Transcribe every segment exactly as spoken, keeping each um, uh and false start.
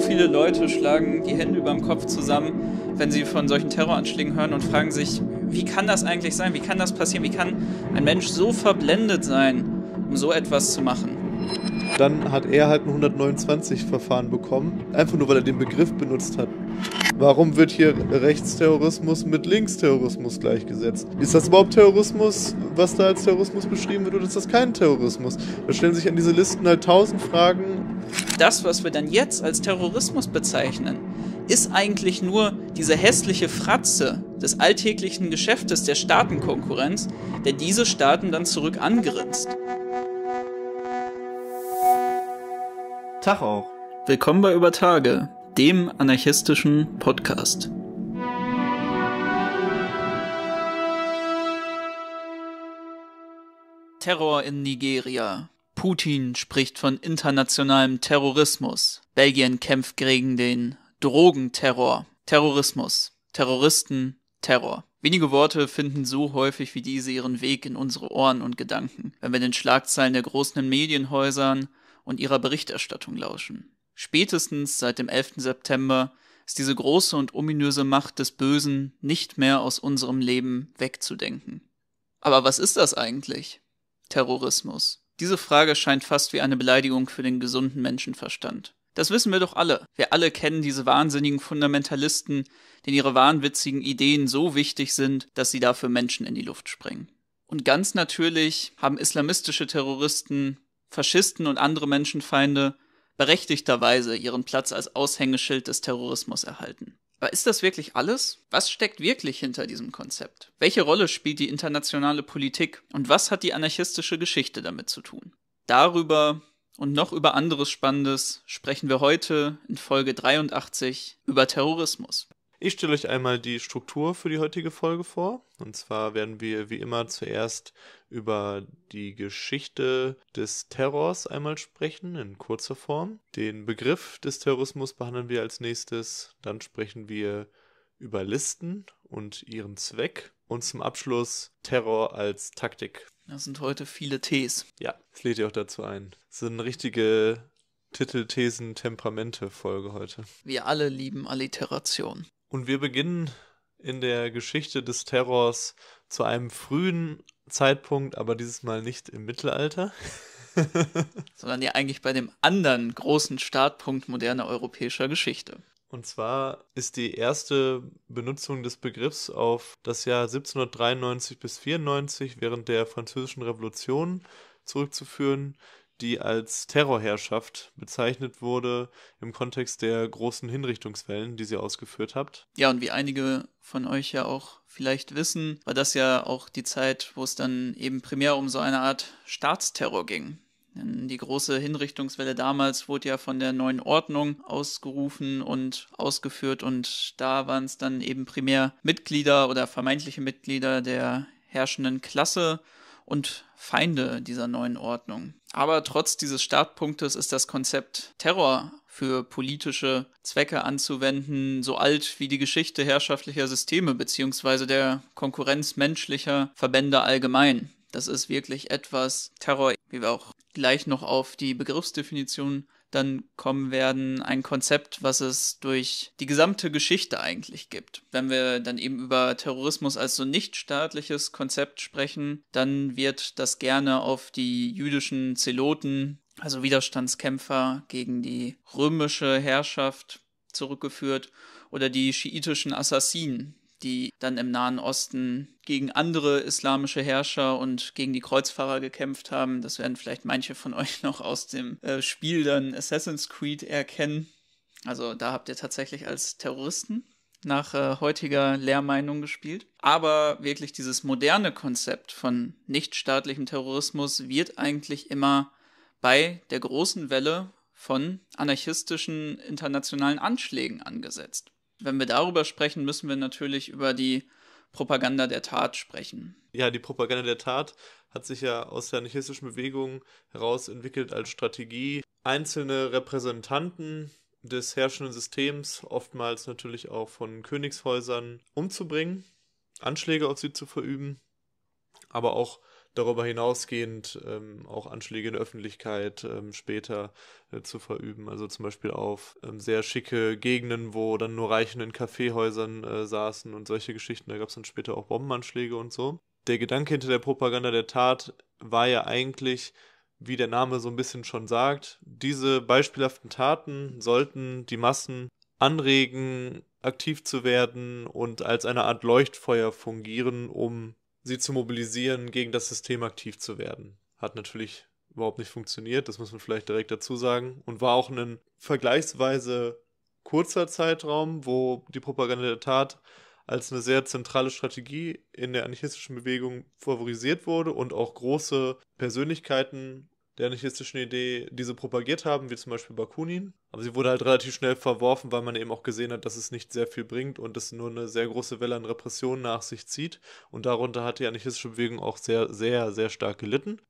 so viele Leute schlagen die Hände über dem Kopf zusammen, wenn sie von solchen Terroranschlägen hören und fragen sich, wie kann das eigentlich sein? Wie kann das passieren? Wie kann ein Mensch so verblendet sein, um so etwas zu machen? Dann hat er halt ein hundertneunundzwanzig-Verfahren bekommen, einfach nur weil er den Begriff benutzt hat. Warum wird hier Rechtsterrorismus mit Linksterrorismus gleichgesetzt? Ist das überhaupt Terrorismus, was da als Terrorismus beschrieben wird, oder ist das kein Terrorismus? Da stellen sich an diese Listen halt tausend Fragen. Das, was wir dann jetzt als Terrorismus bezeichnen, ist eigentlich nur diese hässliche Fratze des alltäglichen Geschäftes der Staatenkonkurrenz, der diese Staaten dann zurück angrinst. Tag auch. Willkommen bei Übertage, dem anarchistischen Podcast. Terror in Nigeria. Putin spricht von internationalem Terrorismus. Belgien kämpft gegen den Drogenterror. Terrorismus. Terroristen. Terror. Wenige Worte finden so häufig wie diese ihren Weg in unsere Ohren und Gedanken, wenn wir den Schlagzeilen der großen Medienhäusern und ihrer Berichterstattung lauschen. Spätestens seit dem elften September ist diese große und ominöse Macht des Bösen nicht mehr aus unserem Leben wegzudenken. Aber was ist das eigentlich? Terrorismus. Diese Frage scheint fast wie eine Beleidigung für den gesunden Menschenverstand. Das wissen wir doch alle. Wir alle kennen diese wahnsinnigen Fundamentalisten, denen ihre wahnwitzigen Ideen so wichtig sind, dass sie dafür Menschen in die Luft sprengen. Und ganz natürlich haben islamistische Terroristen, Faschisten und andere Menschenfeinde berechtigterweise ihren Platz als Aushängeschild des Terrorismus erhalten. Aber ist das wirklich alles? Was steckt wirklich hinter diesem Konzept? Welche Rolle spielt die internationale Politik und was hat die anarchistische Geschichte damit zu tun? Darüber und noch über anderes Spannendes sprechen wir heute in Folge dreiundachtzig über Terrorismus. Ich stelle euch einmal die Struktur für die heutige Folge vor. Und zwar werden wir wie immer zuerst über die Geschichte des Terrors einmal sprechen, in kurzer Form. Den Begriff des Terrorismus behandeln wir als nächstes. Dann sprechen wir über Listen und ihren Zweck. Und zum Abschluss Terror als Taktik. Das sind heute viele Tees. Ja, das lädt ihr auch dazu ein. Das sind richtige Titel-Thesen-Temperamente-Folge heute. Wir alle lieben Alliteration. Und wir beginnen in der Geschichte des Terrors zu einem frühen Zeitpunkt, aber dieses Mal nicht im Mittelalter. Sondern ja eigentlich bei dem anderen großen Startpunkt moderner europäischer Geschichte. Und zwar ist die erste Benutzung des Begriffs auf das Jahr siebzehnhundertdreiundneunzig bis vierundneunzig während der Französischen Revolution zurückzuführen, die als Terrorherrschaft bezeichnet wurde im Kontext der großen Hinrichtungswellen, die sie ausgeführt hat. Ja, und wie einige von euch ja auch vielleicht wissen, war das ja auch die Zeit, wo es dann eben primär um so eine Art Staatsterror ging. Denn die große Hinrichtungswelle damals wurde ja von der neuen Ordnung ausgerufen und ausgeführt, und da waren es dann eben primär Mitglieder oder vermeintliche Mitglieder der herrschenden Klasse und Feinde dieser neuen Ordnung. Aber trotz dieses Startpunktes ist das Konzept Terror für politische Zwecke anzuwenden so alt wie die Geschichte herrschaftlicher Systeme bzw. der Konkurrenz menschlicher Verbände allgemein. Das ist wirklich etwas Terror, wie wir auch gleich noch auf die Begriffsdefinition dann kommen werden, ein Konzept, was es durch die gesamte Geschichte eigentlich gibt. Wenn wir dann eben über Terrorismus als so nichtstaatliches Konzept sprechen, dann wird das gerne auf die jüdischen Zeloten, also Widerstandskämpfer gegen die römische Herrschaft, zurückgeführt oder die schiitischen Assassinen, die dann im Nahen Osten gegen andere islamische Herrscher und gegen die Kreuzfahrer gekämpft haben. Das werden vielleicht manche von euch noch aus dem äh, Spiel dann Assassin's Creed erkennen. Also da habt ihr tatsächlich als Terroristen nach äh, heutiger Lehrmeinung gespielt. Aber wirklich dieses moderne Konzept von nichtstaatlichem Terrorismus wird eigentlich immer bei der großen Welle von anarchistischen internationalen Anschlägen angesetzt. Wenn wir darüber sprechen, müssen wir natürlich über die Propaganda der Tat sprechen. Ja, die Propaganda der Tat hat sich ja aus der anarchistischen Bewegung heraus entwickelt als Strategie, einzelne Repräsentanten des herrschenden Systems, oftmals natürlich auch von Königshäusern, umzubringen, Anschläge auf sie zu verüben, aber auch darüber hinausgehend ähm, auch Anschläge in der Öffentlichkeit ähm, später äh, zu verüben. Also zum Beispiel auf ähm, sehr schicke Gegenden, wo dann nur Reichen in Kaffeehäusern äh, saßen und solche Geschichten. Da gab es dann später auch Bombenanschläge und so. Der Gedanke hinter der Propaganda der Tat war ja eigentlich, wie der Name so ein bisschen schon sagt, diese beispielhaften Taten sollten die Massen anregen, aktiv zu werden und als eine Art Leuchtfeuer fungieren, um sie zu mobilisieren, gegen das System aktiv zu werden. Hat natürlich überhaupt nicht funktioniert, das muss man vielleicht direkt dazu sagen. Und war auch ein vergleichsweise kurzer Zeitraum, wo die Propaganda der Tat als eine sehr zentrale Strategie in der anarchistischen Bewegung favorisiert wurde und auch große Persönlichkeiten der anarchistischen Idee diese propagiert haben, wie zum Beispiel Bakunin. Aber sie wurde halt relativ schnell verworfen, weil man eben auch gesehen hat, dass es nicht sehr viel bringt und es nur eine sehr große Welle an Repressionen nach sich zieht. Und darunter hat die anarchistische Bewegung auch sehr, sehr, sehr stark gelitten.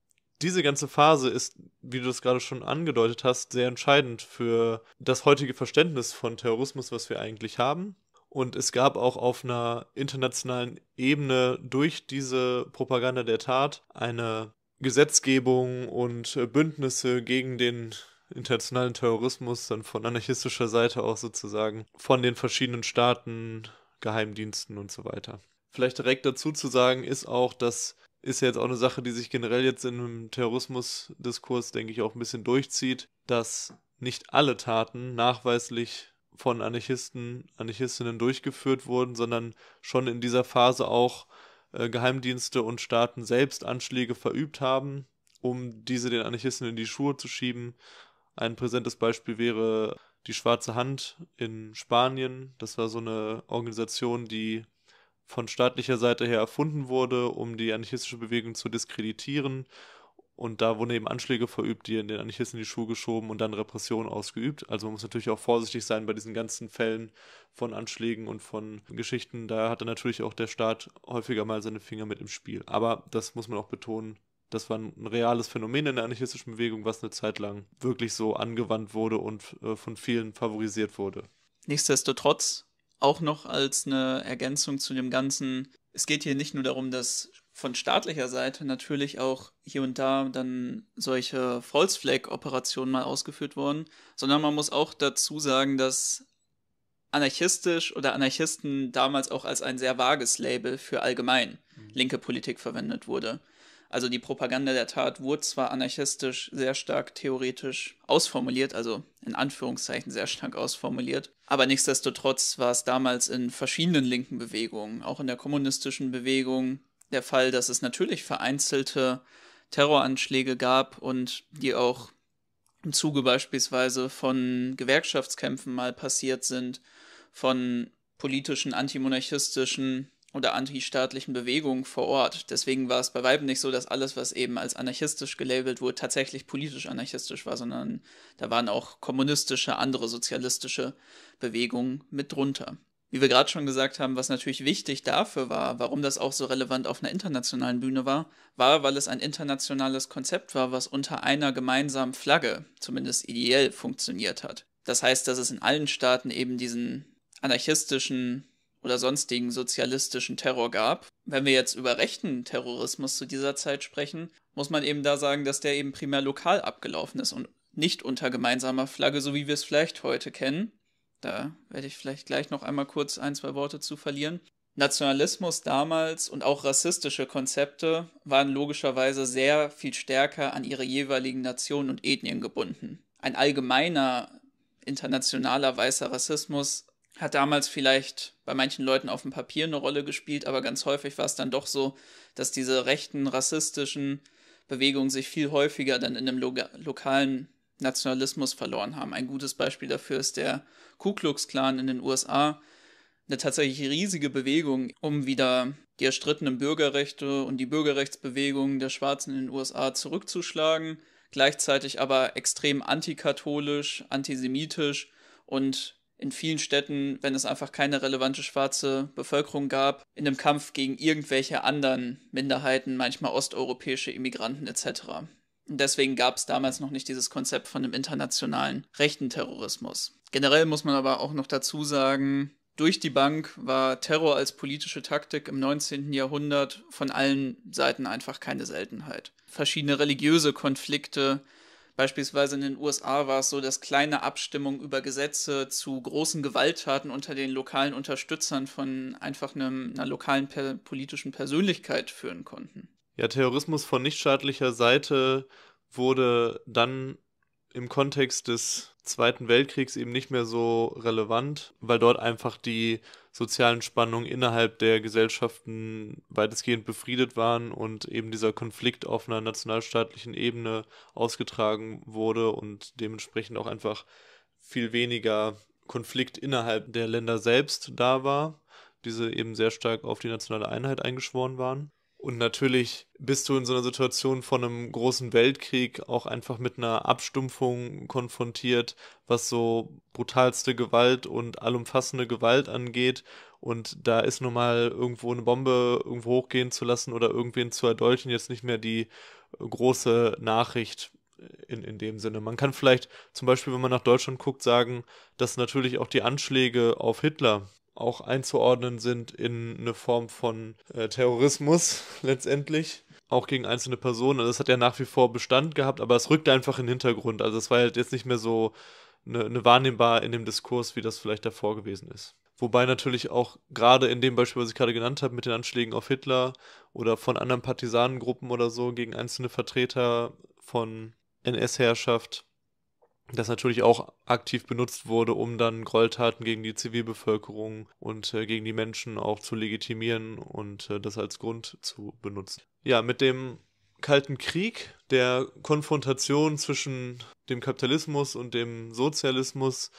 Diese ganze Phase ist, wie du es gerade schon angedeutet hast, sehr entscheidend für das heutige Verständnis von Terrorismus, was wir eigentlich haben. Und es gab auch auf einer internationalen Ebene durch diese Propaganda der Tat eine Gesetzgebung und Bündnisse gegen den internationalen Terrorismus, dann von anarchistischer Seite aus sozusagen, von den verschiedenen Staaten, Geheimdiensten und so weiter. Vielleicht direkt dazu zu sagen ist auch, das ist ja jetzt auch eine Sache, die sich generell jetzt in einem Terrorismusdiskurs, denke ich, auch ein bisschen durchzieht, dass nicht alle Taten nachweislich von Anarchisten, Anarchistinnen durchgeführt wurden, sondern schon in dieser Phase auch äh, Geheimdienste und Staaten selbst Anschläge verübt haben, um diese den Anarchisten in die Schuhe zu schieben. Ein präsentes Beispiel wäre die Schwarze Hand in Spanien. Das war so eine Organisation, die von staatlicher Seite her erfunden wurde, um die anarchistische Bewegung zu diskreditieren. Und da wurden eben Anschläge verübt, die in den Anarchisten in die Schuhe geschoben und dann Repression ausgeübt. Also man muss natürlich auch vorsichtig sein bei diesen ganzen Fällen von Anschlägen und von Geschichten. Da hat dann natürlich auch der Staat häufiger mal seine Finger mit im Spiel. Aber das muss man auch betonen, das war ein reales Phänomen in der anarchistischen Bewegung, was eine Zeit lang wirklich so angewandt wurde und äh, von vielen favorisiert wurde. Nichtsdestotrotz auch noch als eine Ergänzung zu dem Ganzen, es geht hier nicht nur darum, dass von staatlicher Seite natürlich auch hier und da dann solche False Flag Operationen mal ausgeführt wurden, sondern man muss auch dazu sagen, dass anarchistisch oder Anarchisten damals auch als ein sehr vages Label für allgemein linke Politik verwendet wurde. Also die Propaganda der Tat wurde zwar anarchistisch sehr stark theoretisch ausformuliert, also in Anführungszeichen sehr stark ausformuliert, aber nichtsdestotrotz war es damals in verschiedenen linken Bewegungen, auch in der kommunistischen Bewegung, der Fall, dass es natürlich vereinzelte Terroranschläge gab und die auch im Zuge beispielsweise von Gewerkschaftskämpfen mal passiert sind, von politischen, antimonarchistischen oder antistaatlichen Bewegungen vor Ort. Deswegen war es bei weitem nicht so, dass alles, was eben als anarchistisch gelabelt wurde, tatsächlich politisch anarchistisch war, sondern da waren auch kommunistische, andere sozialistische Bewegungen mit drunter. Wie wir gerade schon gesagt haben, was natürlich wichtig dafür war, warum das auch so relevant auf einer internationalen Bühne war, war, weil es ein internationales Konzept war, was unter einer gemeinsamen Flagge, zumindest ideell, funktioniert hat. Das heißt, dass es in allen Staaten eben diesen anarchistischen oder sonstigen sozialistischen Terror gab. Wenn wir jetzt über rechten Terrorismus zu dieser Zeit sprechen, muss man eben da sagen, dass der eben primär lokal abgelaufen ist und nicht unter gemeinsamer Flagge, so wie wir es vielleicht heute kennen. Da werde ich vielleicht gleich noch einmal kurz ein, zwei Worte zu verlieren. Nationalismus damals und auch rassistische Konzepte waren logischerweise sehr viel stärker an ihre jeweiligen Nationen und Ethnien gebunden. Ein allgemeiner internationaler weißer Rassismus hat damals vielleicht bei manchen Leuten auf dem Papier eine Rolle gespielt, aber ganz häufig war es dann doch so, dass diese rechten rassistischen Bewegungen sich viel häufiger dann in einem lo- lokalen Nationalismus verloren haben. Ein gutes Beispiel dafür ist der Ku Klux Klan in den U S A, eine tatsächlich riesige Bewegung, um wieder die erstrittenen Bürgerrechte und die Bürgerrechtsbewegung der Schwarzen in den U S A zurückzuschlagen, gleichzeitig aber extrem antikatholisch, antisemitisch und in vielen Städten, wenn es einfach keine relevante schwarze Bevölkerung gab, in einem Kampf gegen irgendwelche anderen Minderheiten, manchmal osteuropäische Immigranten et cetera. Und deswegen gab es damals noch nicht dieses Konzept von einem internationalen rechten Terrorismus. Generell muss man aber auch noch dazu sagen, durch die Bank war Terror als politische Taktik im neunzehnten Jahrhundert von allen Seiten einfach keine Seltenheit. Verschiedene religiöse Konflikte, beispielsweise in den U S A war es so, dass kleine Abstimmungen über Gesetze zu großen Gewalttaten unter den lokalen Unterstützern von einfach einem, einer lokalen per- politischen Persönlichkeit führen konnten. Ja, Terrorismus von nichtstaatlicher Seite wurde dann im Kontext des Zweiten Weltkriegs eben nicht mehr so relevant, weil dort einfach die sozialen Spannungen innerhalb der Gesellschaften weitestgehend befriedet waren und eben dieser Konflikt auf einer nationalstaatlichen Ebene ausgetragen wurde und dementsprechend auch einfach viel weniger Konflikt innerhalb der Länder selbst da war, diese eben sehr stark auf die nationale Einheit eingeschworen waren. Und natürlich bist du in so einer Situation von einem großen Weltkrieg auch einfach mit einer Abstumpfung konfrontiert, was so brutalste Gewalt und allumfassende Gewalt angeht. Und da ist nun mal irgendwo eine Bombe irgendwo hochgehen zu lassen oder irgendwen zu erdolchen jetzt nicht mehr die große Nachricht in, in dem Sinne. Man kann vielleicht zum Beispiel, wenn man nach Deutschland guckt, sagen, dass natürlich auch die Anschläge auf Hitler auch einzuordnen sind in eine Form von äh, Terrorismus letztendlich, auch gegen einzelne Personen. Also das hat ja nach wie vor Bestand gehabt, aber es rückt einfach in den Hintergrund. Also es war halt jetzt nicht mehr so eine, eine wahrnehmbar in dem Diskurs, wie das vielleicht davor gewesen ist. Wobei natürlich auch gerade in dem Beispiel, was ich gerade genannt habe, mit den Anschlägen auf Hitler oder von anderen Partisanengruppen oder so gegen einzelne Vertreter von N S-Herrschaft, das natürlich auch aktiv benutzt wurde, um dann Gräueltaten gegen die Zivilbevölkerung und äh, gegen die Menschen auch zu legitimieren und äh, das als Grund zu benutzen. Ja, mit dem Kalten Krieg, der Konfrontation zwischen dem Kapitalismus und dem Sozialismus,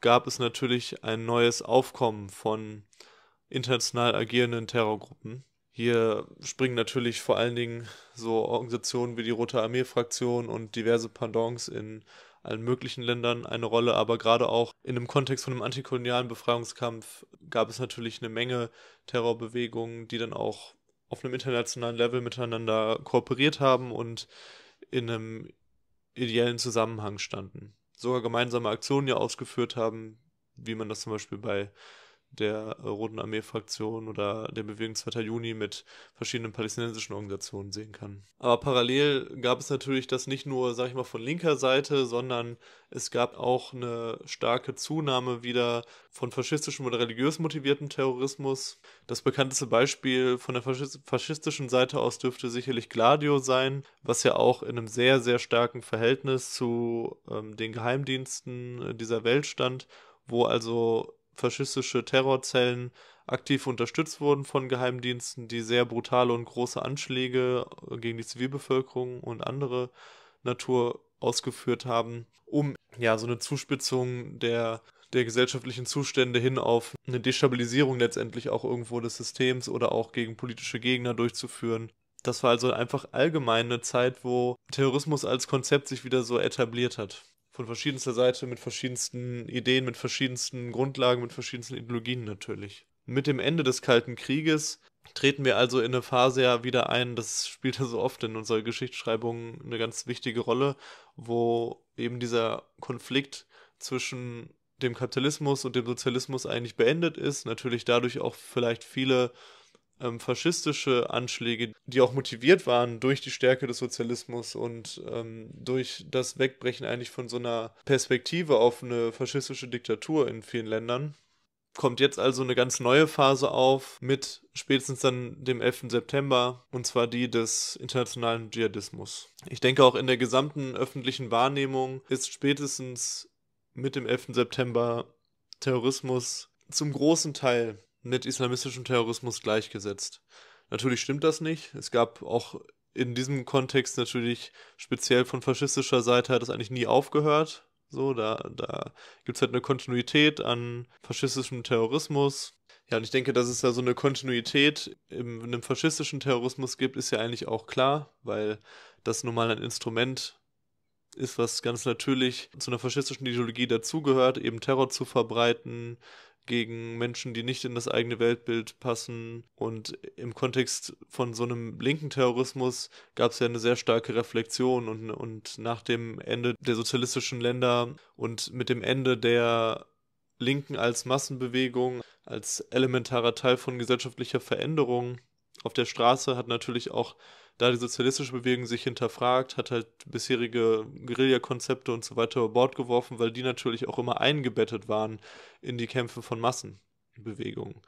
gab es natürlich ein neues Aufkommen von international agierenden Terrorgruppen. Hier springen natürlich vor allen Dingen so Organisationen wie die Rote Armee Fraktion und diverse Pendants in allen möglichen Ländern eine Rolle, aber gerade auch in dem Kontext von einem antikolonialen Befreiungskampf gab es natürlich eine Menge Terrorbewegungen, die dann auch auf einem internationalen Level miteinander kooperiert haben und in einem ideellen Zusammenhang standen. Sogar gemeinsame Aktionen ja ausgeführt haben, wie man das zum Beispiel bei der Roten Armee-Fraktion oder der Bewegung zweiten Juni mit verschiedenen palästinensischen Organisationen sehen kann. Aber parallel gab es natürlich das nicht nur, sag ich mal, von linker Seite, sondern es gab auch eine starke Zunahme wieder von faschistischem oder religiös motiviertem Terrorismus. Das bekannteste Beispiel von der faschistischen Seite aus dürfte sicherlich Gladio sein, was ja auch in einem sehr, sehr starken Verhältnis zu ähm, den Geheimdiensten dieser Welt stand, wo also faschistische Terrorzellen aktiv unterstützt wurden von Geheimdiensten, die sehr brutale und große Anschläge gegen die Zivilbevölkerung und andere Natur ausgeführt haben, um ja so eine Zuspitzung der, der gesellschaftlichen Zustände hin auf eine Destabilisierung letztendlich auch irgendwo des Systems oder auch gegen politische Gegner durchzuführen. Das war also einfach allgemein eine Zeit, wo Terrorismus als Konzept sich wieder so etabliert hat. Von verschiedenster Seite, mit verschiedensten Ideen, mit verschiedensten Grundlagen, mit verschiedensten Ideologien natürlich. Mit dem Ende des Kalten Krieges treten wir also in eine Phase ja wieder ein, das spielt ja so oft in unserer Geschichtsschreibung eine ganz wichtige Rolle, wo eben dieser Konflikt zwischen dem Kapitalismus und dem Sozialismus eigentlich beendet ist, natürlich dadurch auch vielleicht viele Ähm, faschistische Anschläge, die auch motiviert waren durch die Stärke des Sozialismus und ähm, durch das Wegbrechen eigentlich von so einer Perspektive auf eine faschistische Diktatur in vielen Ländern, kommt jetzt also eine ganz neue Phase auf mit spätestens dann dem elften September, und zwar die des internationalen Dschihadismus. Ich denke, auch in der gesamten öffentlichen Wahrnehmung ist spätestens mit dem elften September Terrorismus zum großen Teil mit islamistischem Terrorismus gleichgesetzt. Natürlich stimmt das nicht. Es gab auch in diesem Kontext natürlich speziell von faschistischer Seite hat das eigentlich nie aufgehört. So, da, da gibt es halt eine Kontinuität an faschistischem Terrorismus. Ja, und ich denke, dass es da so eine Kontinuität in einem faschistischen Terrorismus gibt, ist ja eigentlich auch klar, weil das nun mal ein Instrument ist, was ganz natürlich zu einer faschistischen Ideologie dazugehört, eben Terror zu verbreiten gegen Menschen, die nicht in das eigene Weltbild passen. Und im Kontext von so einem linken Terrorismus gab es ja eine sehr starke Reflexion und, und nach dem Ende der sozialistischen Länder und mit dem Ende der Linken als Massenbewegung, als elementarer Teil von gesellschaftlicher Veränderung auf der Straße hat natürlich auch da die sozialistische Bewegung sich hinterfragt, hat halt bisherige Guerilla-Konzepte und so weiter über Bord geworfen, weil die natürlich auch immer eingebettet waren in die Kämpfe von Massenbewegungen.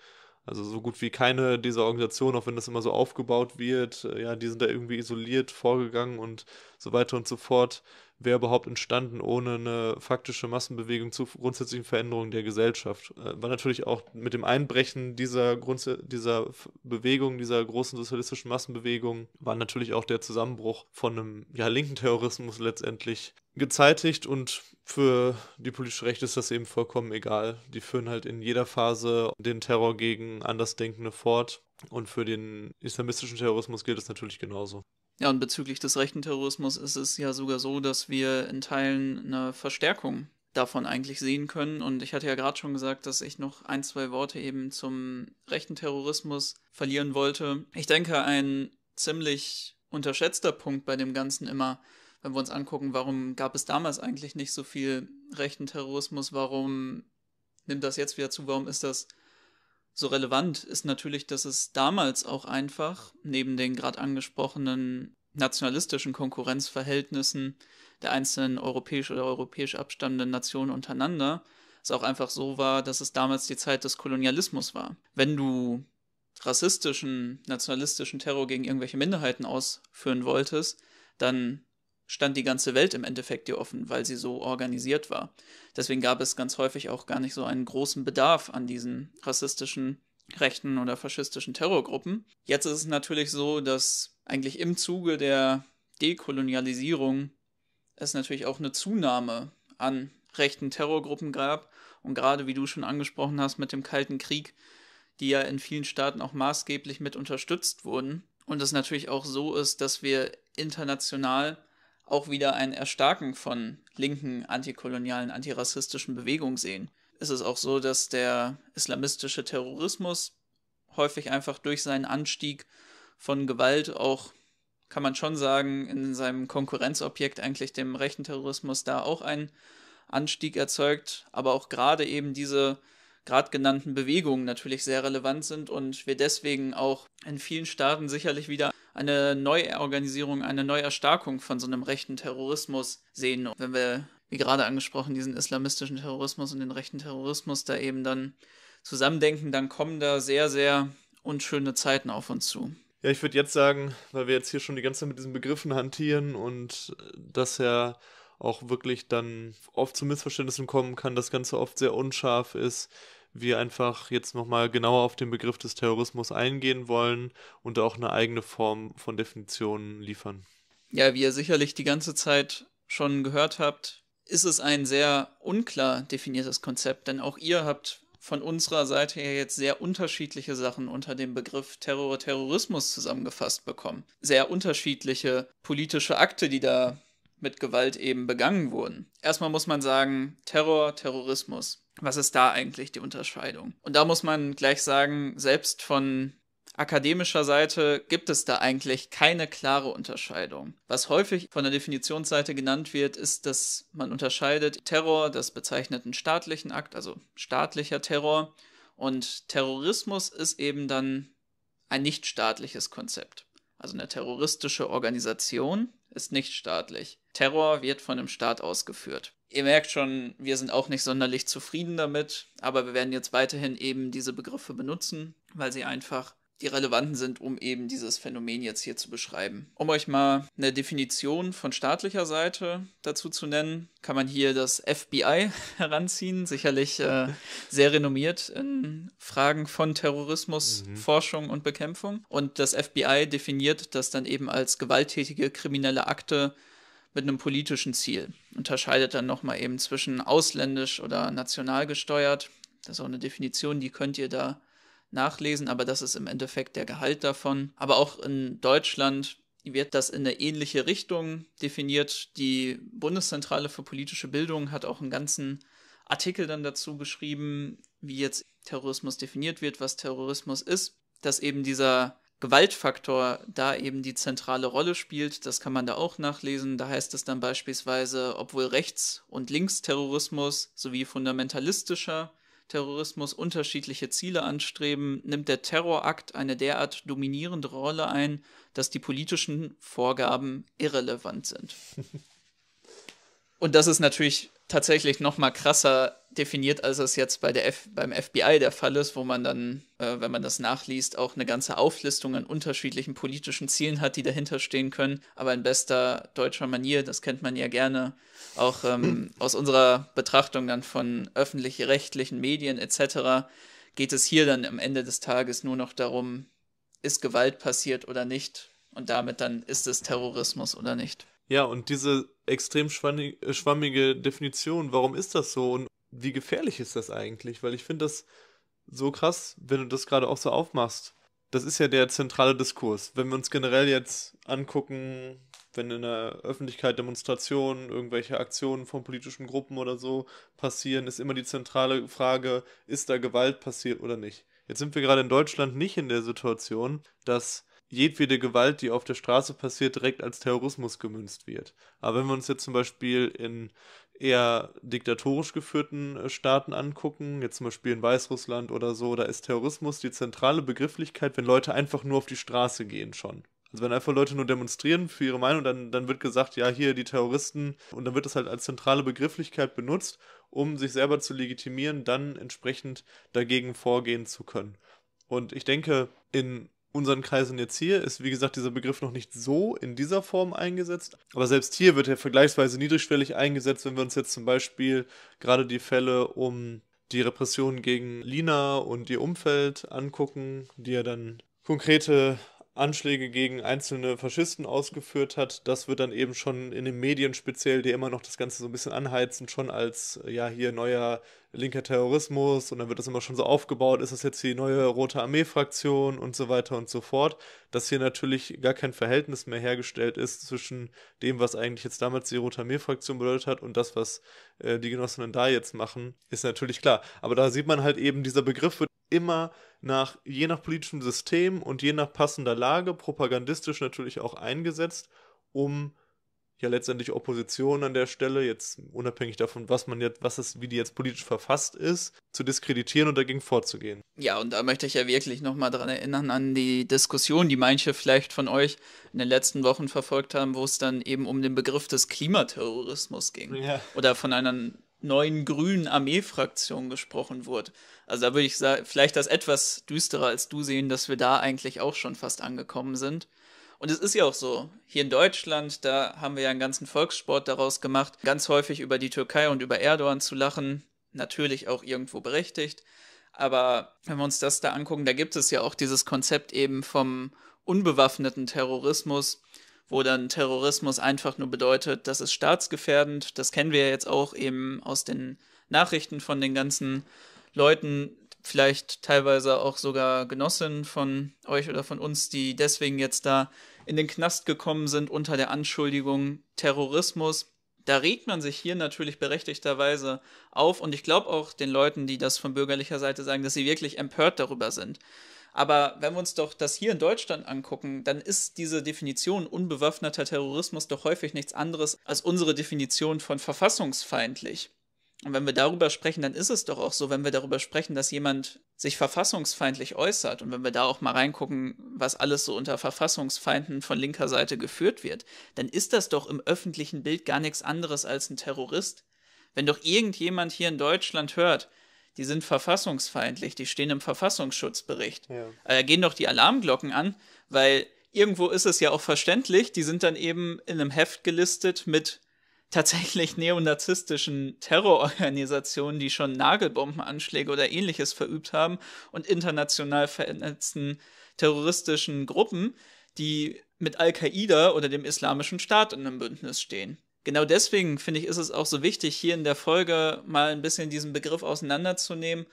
Also so gut wie keine dieser Organisationen, auch wenn das immer so aufgebaut wird, ja, die sind da irgendwie isoliert vorgegangen und so weiter und so fort, wäre überhaupt entstanden ohne eine faktische Massenbewegung zu grundsätzlichen Veränderungen der Gesellschaft. War natürlich auch mit dem Einbrechen dieser, Grunds dieser Bewegung, dieser großen sozialistischen Massenbewegung, war natürlich auch der Zusammenbruch von einem ja, linken Terrorismus letztendlich gezeitigt, und für die politische Rechte ist das eben vollkommen egal. Die führen halt in jeder Phase den Terror gegen Andersdenkende fort, und für den islamistischen Terrorismus gilt es natürlich genauso. Ja, und bezüglich des rechten Terrorismus ist es ja sogar so, dass wir in Teilen eine Verstärkung davon eigentlich sehen können. Und ich hatte ja gerade schon gesagt, dass ich noch ein, zwei Worte eben zum rechten Terrorismus verlieren wollte. Ich denke, ein ziemlich unterschätzter Punkt bei dem Ganzen immer, wenn wir uns angucken, warum gab es damals eigentlich nicht so viel rechten Terrorismus, warum nimmt das jetzt wieder zu, warum ist das so relevant, ist natürlich, dass es damals auch einfach, neben den gerade angesprochenen nationalistischen Konkurrenzverhältnissen der einzelnen europäisch oder europäisch abstammenden Nationen untereinander, es auch einfach so war, dass es damals die Zeit des Kolonialismus war. Wenn du rassistischen, nationalistischen Terror gegen irgendwelche Minderheiten ausführen wolltest, dann stand die ganze Welt im Endeffekt dir offen, weil sie so organisiert war. Deswegen gab es ganz häufig auch gar nicht so einen großen Bedarf an diesen rassistischen, rechten oder faschistischen Terrorgruppen. Jetzt ist es natürlich so, dass eigentlich im Zuge der Dekolonialisierung es natürlich auch eine Zunahme an rechten Terrorgruppen gab. Und gerade, wie du schon angesprochen hast, mit dem Kalten Krieg, die ja in vielen Staaten auch maßgeblich mit unterstützt wurden. Und es natürlich auch so ist, dass wir international auch wieder ein Erstarken von linken, antikolonialen, antirassistischen Bewegungen sehen. Es ist auch so, dass der islamistische Terrorismus häufig einfach durch seinen Anstieg von Gewalt auch, kann man schon sagen, in seinem Konkurrenzobjekt eigentlich dem rechten Terrorismus da auch einen Anstieg erzeugt, aber auch gerade eben diese gerade genannten Bewegungen natürlich sehr relevant sind und wir deswegen auch in vielen Staaten sicherlich wieder eine Neuorganisierung, eine Neuerstarkung von so einem rechten Terrorismus sehen. Und wenn wir, wie gerade angesprochen, diesen islamistischen Terrorismus und den rechten Terrorismus da eben dann zusammendenken, dann kommen da sehr, sehr unschöne Zeiten auf uns zu. Ja, ich würde jetzt sagen, weil wir jetzt hier schon die ganze Zeit mit diesen Begriffen hantieren und das ja auch wirklich dann oft zu Missverständnissen kommen kann, das Ganze oft sehr unscharf ist, wir einfach jetzt nochmal genauer auf den Begriff des Terrorismus eingehen wollen und auch eine eigene Form von Definitionen liefern. Ja, wie ihr sicherlich die ganze Zeit schon gehört habt, ist es ein sehr unklar definiertes Konzept, denn auch ihr habt von unserer Seite her jetzt sehr unterschiedliche Sachen unter dem Begriff Terror, Terrorismus zusammengefasst bekommen. Sehr unterschiedliche politische Akte, die da mit Gewalt eben begangen wurden. Erstmal muss man sagen, Terror, Terrorismus. Was ist da eigentlich die Unterscheidung? Und da muss man gleich sagen, selbst von akademischer Seite gibt es da eigentlich keine klare Unterscheidung. Was häufig von der Definitionsseite genannt wird, ist, dass man unterscheidet Terror, das bezeichnet einen staatlichen Akt, also staatlicher Terror, und Terrorismus ist eben dann ein nichtstaatliches Konzept. Also eine terroristische Organisation ist nichtstaatlich. Terror wird von einem Staat ausgeführt. Ihr merkt schon, wir sind auch nicht sonderlich zufrieden damit, aber wir werden jetzt weiterhin eben diese Begriffe benutzen, weil sie einfach die relevanten sind, um eben dieses Phänomen jetzt hier zu beschreiben. Um euch mal eine Definition von staatlicher Seite dazu zu nennen, kann man hier das F B I heranziehen, sicherlich äh, sehr renommiert in Fragen von Terrorismus, mhm. Forschung und Bekämpfung. Und das F B I definiert das dann eben als gewalttätige kriminelle Akte mit einem politischen Ziel. Unterscheidet dann nochmal eben zwischen ausländisch oder national gesteuert. Das ist auch eine Definition, die könnt ihr da nachlesen, aber das ist im Endeffekt der Gehalt davon. Aber auch in Deutschland wird das in eine ähnliche Richtung definiert. Die Bundeszentrale für politische Bildung hat auch einen ganzen Artikel dann dazu geschrieben, wie jetzt Terrorismus definiert wird, was Terrorismus ist, dass eben dieser Gewaltfaktor da eben die zentrale Rolle spielt, das kann man da auch nachlesen. Da heißt es dann beispielsweise, obwohl Rechts- und Linksterrorismus sowie fundamentalistischer Terrorismus unterschiedliche Ziele anstreben, nimmt der Terrorakt eine derart dominierende Rolle ein, dass die politischen Vorgaben irrelevant sind. Und das ist natürlich tatsächlich noch mal krasser definiert, als es jetzt bei der F beim F B I der Fall ist, wo man dann, äh, wenn man das nachliest, auch eine ganze Auflistung an unterschiedlichen politischen Zielen hat, die dahinter stehen können. Aber in bester deutscher Manier, das kennt man ja gerne auch ähm, aus unserer Betrachtung dann von öffentlich-rechtlichen Medien et cetera, geht es hier dann am Ende des Tages nur noch darum, ist Gewalt passiert oder nicht? Und damit dann, ist es Terrorismus oder nicht? Ja, und diese extrem schwammige Definition, warum ist das so und wie gefährlich ist das eigentlich? Weil ich finde das so krass, wenn du das gerade auch so aufmachst. Das ist ja der zentrale Diskurs. Wenn wir uns generell jetzt angucken, wenn in der Öffentlichkeit Demonstrationen, irgendwelche Aktionen von politischen Gruppen oder so passieren, ist immer die zentrale Frage, ist da Gewalt passiert oder nicht? Jetzt sind wir gerade in Deutschland nicht in der Situation, dass jedwede Gewalt, die auf der Straße passiert, direkt als Terrorismus gemünzt wird. Aber wenn wir uns jetzt zum Beispiel in eher diktatorisch geführten Staaten angucken, jetzt zum Beispiel in Weißrussland oder so, da ist Terrorismus die zentrale Begrifflichkeit, wenn Leute einfach nur auf die Straße gehen schon. Also wenn einfach Leute nur demonstrieren für ihre Meinung, dann, dann wird gesagt, ja, hier die Terroristen, und dann wird das halt als zentrale Begrifflichkeit benutzt, um sich selber zu legitimieren, dann entsprechend dagegen vorgehen zu können. Und ich denke, in unseren Kreisen jetzt hier ist, wie gesagt, dieser Begriff noch nicht so in dieser Form eingesetzt. Aber selbst hier wird er vergleichsweise niedrigschwellig eingesetzt, wenn wir uns jetzt zum Beispiel gerade die Fälle um die Repressionen gegen Lina und ihr Umfeld angucken, die ja dann konkrete Anschläge gegen einzelne Faschisten ausgeführt hat. Das wird dann eben schon in den Medien speziell, die immer noch das Ganze so ein bisschen anheizen, schon als, ja, hier neuer linker Terrorismus, und dann wird das immer schon so aufgebaut, ist das jetzt die neue Rote Armee Fraktion und so weiter und so fort, dass hier natürlich gar kein Verhältnis mehr hergestellt ist zwischen dem, was eigentlich jetzt damals die Rote Armee Fraktion bedeutet hat, und das, was äh, die Genossinnen da jetzt machen, ist natürlich klar. Aber da sieht man halt eben, dieser Begriff wird immer nach, je nach politischem System und je nach passender Lage, propagandistisch natürlich auch eingesetzt, um ja letztendlich Opposition an der Stelle, jetzt unabhängig davon, was man jetzt, was ist, wie die jetzt politisch verfasst ist, zu diskreditieren und dagegen vorzugehen. Ja, und da möchte ich ja wirklich nochmal dran erinnern an die Diskussion, die manche vielleicht von euch in den letzten Wochen verfolgt haben, wo es dann eben um den Begriff des Klimaterrorismus ging. Ja. Oder von einer neuen grünen Armeefraktion gesprochen wurde. Also da würde ich sagen, vielleicht das etwas düsterer als du sehen, dass wir da eigentlich auch schon fast angekommen sind. Und es ist ja auch so, hier in Deutschland, da haben wir ja einen ganzen Volkssport daraus gemacht, ganz häufig über die Türkei und über Erdogan zu lachen, natürlich auch irgendwo berechtigt. Aber wenn wir uns das da angucken, da gibt es ja auch dieses Konzept eben vom unbewaffneten Terrorismus, wo dann Terrorismus einfach nur bedeutet, das ist staatsgefährdend. Das kennen wir ja jetzt auch eben aus den Nachrichten von den ganzen Leuten, vielleicht teilweise auch sogar Genossinnen von euch oder von uns, die deswegen jetzt da in den Knast gekommen sind unter der Anschuldigung Terrorismus. Da regt man sich hier natürlich berechtigterweise auf, und ich glaube auch den Leuten, die das von bürgerlicher Seite sagen, dass sie wirklich empört darüber sind. Aber wenn wir uns doch das hier in Deutschland angucken, dann ist diese Definition unbewaffneter Terrorismus doch häufig nichts anderes als unsere Definition von verfassungsfeindlich. Und wenn wir darüber sprechen, dann ist es doch auch so, wenn wir darüber sprechen, dass jemand sich verfassungsfeindlich äußert, und wenn wir da auch mal reingucken, was alles so unter Verfassungsfeinden von linker Seite geführt wird, dann ist das doch im öffentlichen Bild gar nichts anderes als ein Terrorist. Wenn doch irgendjemand hier in Deutschland hört, die sind verfassungsfeindlich, die stehen im Verfassungsschutzbericht. Ja. Da gehen doch die Alarmglocken an, weil irgendwo ist es ja auch verständlich, die sind dann eben in einem Heft gelistet mit tatsächlich neonazistischen Terrororganisationen, die schon Nagelbombenanschläge oder ähnliches verübt haben, und international vernetzten terroristischen Gruppen, die mit Al-Qaida oder dem Islamischen Staat in einem Bündnis stehen. Genau deswegen, finde ich, ist es auch so wichtig, hier in der Folge mal ein bisschen diesen Begriff auseinanderzunehmen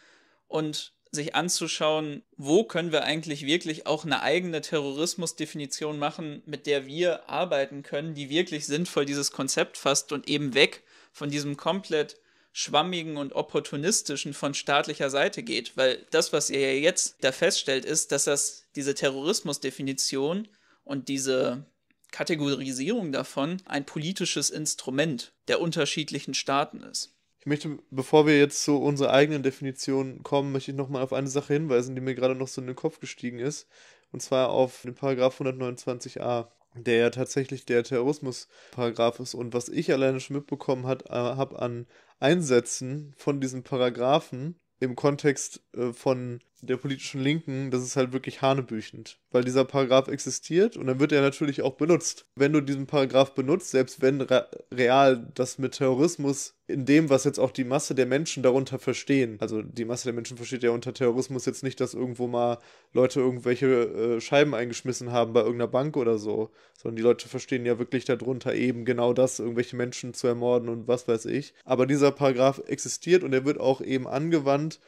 und sich anzuschauen, wo können wir eigentlich wirklich auch eine eigene Terrorismusdefinition machen, mit der wir arbeiten können, die wirklich sinnvoll dieses Konzept fasst und eben weg von diesem komplett schwammigen und opportunistischen von staatlicher Seite geht. Weil das, was ihr ja jetzt da feststellt, ist, dass das diese Terrorismusdefinition und diese Kategorisierung davon ein politisches Instrument der unterschiedlichen Staaten ist. Ich möchte, bevor wir jetzt zu unserer eigenen Definition kommen, möchte ich nochmal auf eine Sache hinweisen, die mir gerade noch so in den Kopf gestiegen ist. Und zwar auf den Paragraph hundertneunundzwanzig a, der ja tatsächlich der Terrorismus-Paragraph ist. Und was ich alleine schon mitbekommen äh, habe an Einsätzen von diesen Paragraphen im Kontext äh, von der politischen Linken, das ist halt wirklich hanebüchend. Weil dieser Paragraph existiert und dann wird er natürlich auch benutzt. Wenn du diesen Paragraph benutzt, selbst wenn re real das mit Terrorismus in dem, was jetzt auch die Masse der Menschen darunter verstehen, also die Masse der Menschen versteht ja unter Terrorismus jetzt nicht, dass irgendwo mal Leute irgendwelche äh, Scheiben eingeschmissen haben bei irgendeiner Bank oder so, sondern die Leute verstehen ja wirklich darunter eben genau das, irgendwelche Menschen zu ermorden und was weiß ich. Aber dieser Paragraph existiert und er wird auch eben angewandt,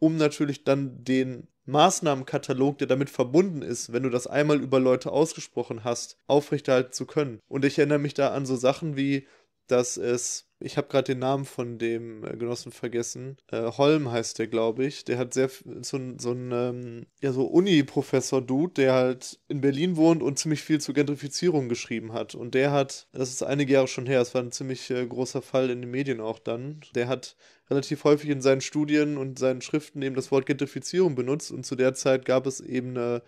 um natürlich dann den Maßnahmenkatalog, der damit verbunden ist, wenn du das einmal über Leute ausgesprochen hast, aufrechterhalten zu können. Und ich erinnere mich da an so Sachen wie, dass es, ich habe gerade den Namen von dem Genossen vergessen, äh, Holm heißt der, glaube ich, der hat sehr, so, so ein ähm, ja, so Uni-Professor-Dude, der halt in Berlin wohnt und ziemlich viel zur Gentrifizierung geschrieben hat. Und der hat, das ist einige Jahre schon her, es war ein ziemlich äh, großer Fall in den Medien auch dann, der hat relativ häufig in seinen Studien und seinen Schriften eben das Wort Gentrifizierung benutzt und zu der Zeit gab es eben eine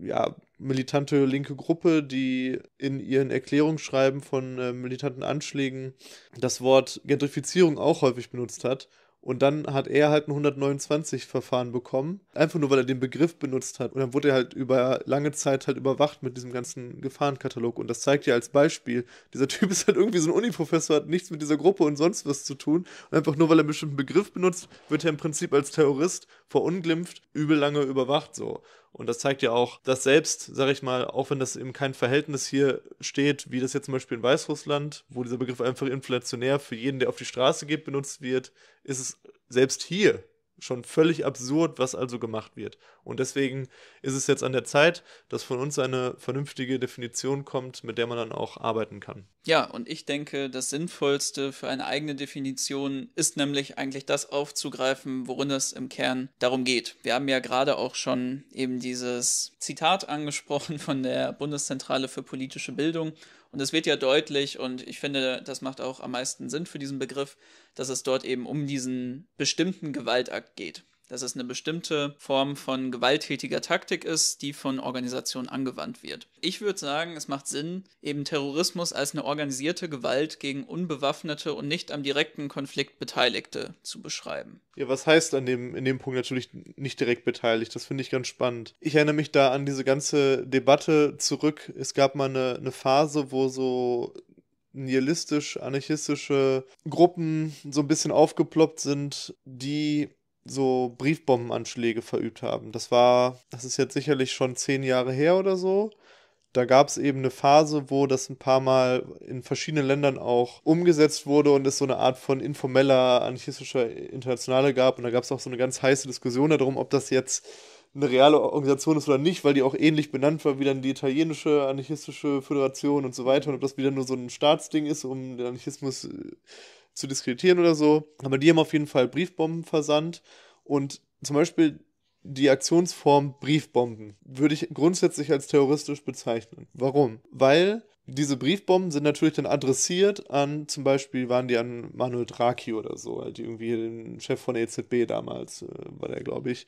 ja, militante linke Gruppe, die in ihren Erklärungsschreiben von äh, militanten Anschlägen das Wort Gentrifizierung auch häufig benutzt hat. Und dann hat er halt ein hundertneunundzwanzig Verfahren bekommen, einfach nur weil er den Begriff benutzt hat. Und dann wurde er halt über lange Zeit halt überwacht mit diesem ganzen Gefahrenkatalog. Und das zeigt ja als Beispiel, dieser Typ ist halt irgendwie so ein Uni-Professor, hat nichts mit dieser Gruppe und sonst was zu tun. Und einfach nur weil er einen bestimmten Begriff benutzt, wird er im Prinzip als Terrorist verunglimpft, übel lange überwacht so. Und das zeigt ja auch, dass selbst, sage ich mal, auch wenn das eben kein Verhältnis hier steht, wie das jetzt zum Beispiel in Weißrussland, wo dieser Begriff einfach inflationär für jeden, der auf die Straße geht, benutzt wird, ist es selbst hier schon völlig absurd, was also gemacht wird. Und deswegen ist es jetzt an der Zeit, dass von uns eine vernünftige Definition kommt, mit der man dann auch arbeiten kann. Ja, und ich denke, das Sinnvollste für eine eigene Definition ist nämlich eigentlich das aufzugreifen, worin es im Kern darum geht. Wir haben ja gerade auch schon eben dieses Zitat angesprochen von der Bundeszentrale für politische Bildung. Und es wird ja deutlich, und ich finde, das macht auch am meisten Sinn für diesen Begriff, dass es dort eben um diesen bestimmten Gewaltakt geht. Dass es eine bestimmte Form von gewalttätiger Taktik ist, die von Organisationen angewandt wird. Ich würde sagen, es macht Sinn, eben Terrorismus als eine organisierte Gewalt gegen unbewaffnete und nicht am direkten Konflikt Beteiligte zu beschreiben. Ja, was heißt an dem, in dem Punkt natürlich nicht direkt beteiligt? Das finde ich ganz spannend. Ich erinnere mich da an diese ganze Debatte zurück. Es gab mal eine, eine Phase, wo so nihilistisch-anarchistische Gruppen so ein bisschen aufgeploppt sind, die so Briefbombenanschläge verübt haben. Das war, das ist jetzt sicherlich schon zehn Jahre her oder so. Da gab es eben eine Phase, wo das ein paar Mal in verschiedenen Ländern auch umgesetzt wurde und es so eine Art von informeller anarchistischer Internationale gab. Und da gab es auch so eine ganz heiße Diskussion darum, ob das jetzt eine reale Organisation ist oder nicht, weil die auch ähnlich benannt war wie dann die italienische anarchistische Föderation und so weiter. Und ob das wieder nur so ein Staatsding ist, um den Anarchismus zu diskreditieren oder so. Aber die haben auf jeden Fall Briefbomben versandt und zum Beispiel die Aktionsform Briefbomben würde ich grundsätzlich als terroristisch bezeichnen. Warum? Weil diese Briefbomben sind natürlich dann adressiert an, zum Beispiel waren die an Manuel Draghi oder so, halt irgendwie den Chef von der E Z B damals, äh, war der, glaube ich,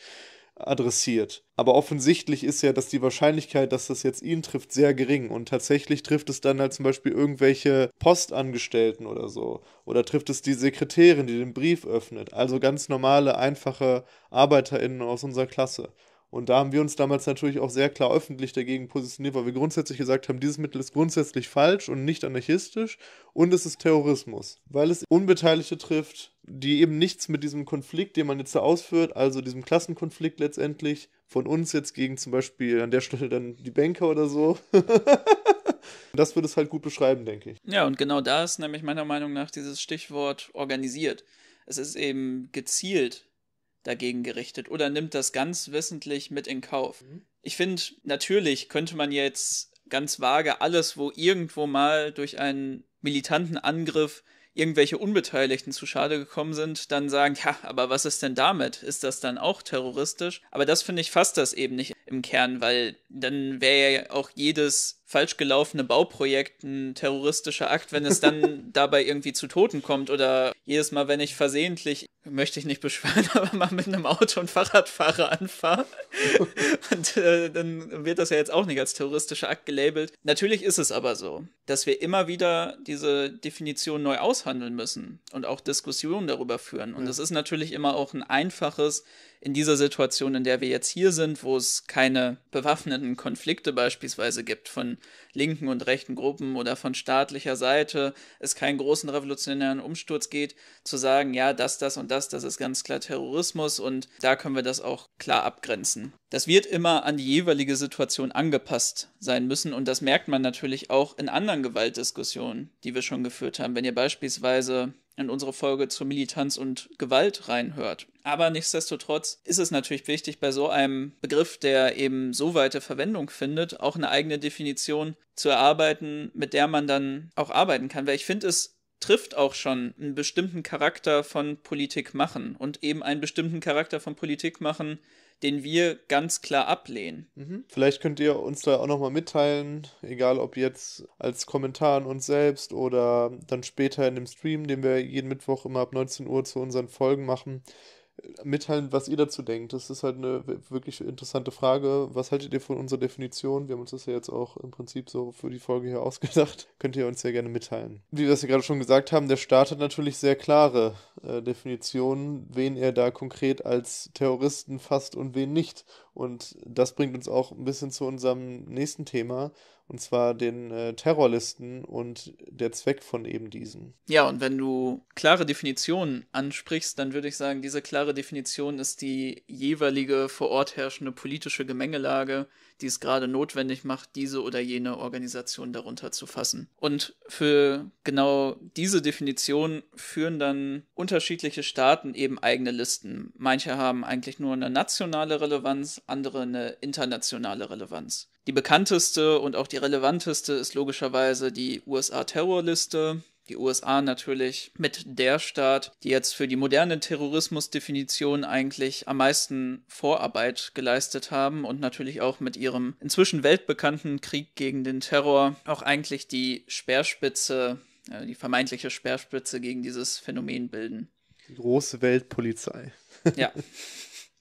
adressiert. Aber offensichtlich ist ja, dass die Wahrscheinlichkeit, dass das jetzt ihn trifft, sehr gering. Und tatsächlich trifft es dann halt zum Beispiel irgendwelche Postangestellten oder so. Oder trifft es die Sekretärin, die den Brief öffnet. Also ganz normale, einfache ArbeiterInnen aus unserer Klasse. Und da haben wir uns damals natürlich auch sehr klar öffentlich dagegen positioniert, weil wir grundsätzlich gesagt haben, dieses Mittel ist grundsätzlich falsch und nicht anarchistisch und es ist Terrorismus, weil es Unbeteiligte trifft, die eben nichts mit diesem Konflikt, den man jetzt da ausführt, also diesem Klassenkonflikt letztendlich, von uns jetzt gegen zum Beispiel an der Stelle dann die Banker oder so. Das würde es halt gut beschreiben, denke ich. Ja, und genau da ist nämlich meiner Meinung nach dieses Stichwort organisiert. Es ist eben gezielt dagegen gerichtet oder nimmt das ganz wissentlich mit in Kauf. Ich finde, natürlich könnte man jetzt ganz vage alles, wo irgendwo mal durch einen militanten Angriff irgendwelche Unbeteiligten zu Schade gekommen sind, dann sagen, ja, aber was ist denn damit? Ist das dann auch terroristisch? Aber das, finde ich, fasst das eben nicht im Kern, weil dann wäre ja auch jedes falsch gelaufene Bauprojekt ein terroristischer Akt, wenn es dann dabei irgendwie zu Toten kommt, oder jedes Mal, wenn ich versehentlich, möchte ich nicht beschweren, aber mal mit einem Auto- und Fahrradfahrer anfahre. Und äh, dann wird das ja jetzt auch nicht als terroristischer Akt gelabelt. Natürlich ist es aber so, dass wir immer wieder diese Definition neu aushandeln müssen und auch Diskussionen darüber führen. Und ja, das ist natürlich immer auch ein einfaches, in dieser Situation, in der wir jetzt hier sind, wo es keine bewaffneten Konflikte beispielsweise gibt von linken und rechten Gruppen oder von staatlicher Seite, es keinen großen revolutionären Umsturz geht, zu sagen, ja, das, das und das, das ist ganz klar Terrorismus und da können wir das auch klar abgrenzen. Das wird immer an die jeweilige Situation angepasst sein müssen und das merkt man natürlich auch in anderen Gewaltdiskussionen, die wir schon geführt haben. Wenn ihr beispielsweise in unsere Folge zur Militanz und Gewalt reinhört. Aber nichtsdestotrotz ist es natürlich wichtig, bei so einem Begriff, der eben so weite Verwendung findet, auch eine eigene Definition zu erarbeiten, mit der man dann auch arbeiten kann. Weil ich finde, es trifft auch schon einen bestimmten Charakter von Politik machen und eben einen bestimmten Charakter von Politik machen, den wir ganz klar ablehnen. Mhm. Vielleicht könnt ihr uns da auch nochmal mitteilen, egal ob jetzt als Kommentar an uns selbst oder dann später in dem Stream, den wir jeden Mittwoch immer ab neunzehn Uhr zu unseren Folgen machen, mitteilen, was ihr dazu denkt. Das ist halt eine wirklich interessante Frage. Was haltet ihr von unserer Definition? Wir haben uns das ja jetzt auch im Prinzip so für die Folge hier ausgedacht. Könnt ihr uns ja gerne mitteilen. Wie wir es ja gerade schon gesagt haben, der Staat hat natürlich sehr klare äh, Definitionen, wen er da konkret als Terroristen fasst und wen nicht. Und das bringt uns auch ein bisschen zu unserem nächsten Thema, und zwar den äh, Terrorlisten und der Zweck von eben diesen. Ja, und wenn du klare Definitionen ansprichst, dann würde ich sagen, diese klare Definition ist die jeweilige vor Ort herrschende politische Gemengelage, die es gerade notwendig macht, diese oder jene Organisation darunter zu fassen. Und für genau diese Definition führen dann unterschiedliche Staaten eben eigene Listen. Manche haben eigentlich nur eine nationale Relevanz, andere eine internationale Relevanz. Die bekannteste und auch die relevanteste ist logischerweise die U S A-Terrorliste. Die U S A natürlich mit der Staat, die jetzt für die moderne Terrorismusdefinition eigentlich am meisten Vorarbeit geleistet haben und natürlich auch mit ihrem inzwischen weltbekannten Krieg gegen den Terror auch eigentlich die Speerspitze, die vermeintliche Speerspitze gegen dieses Phänomen bilden. Die große Weltpolizei. Ja.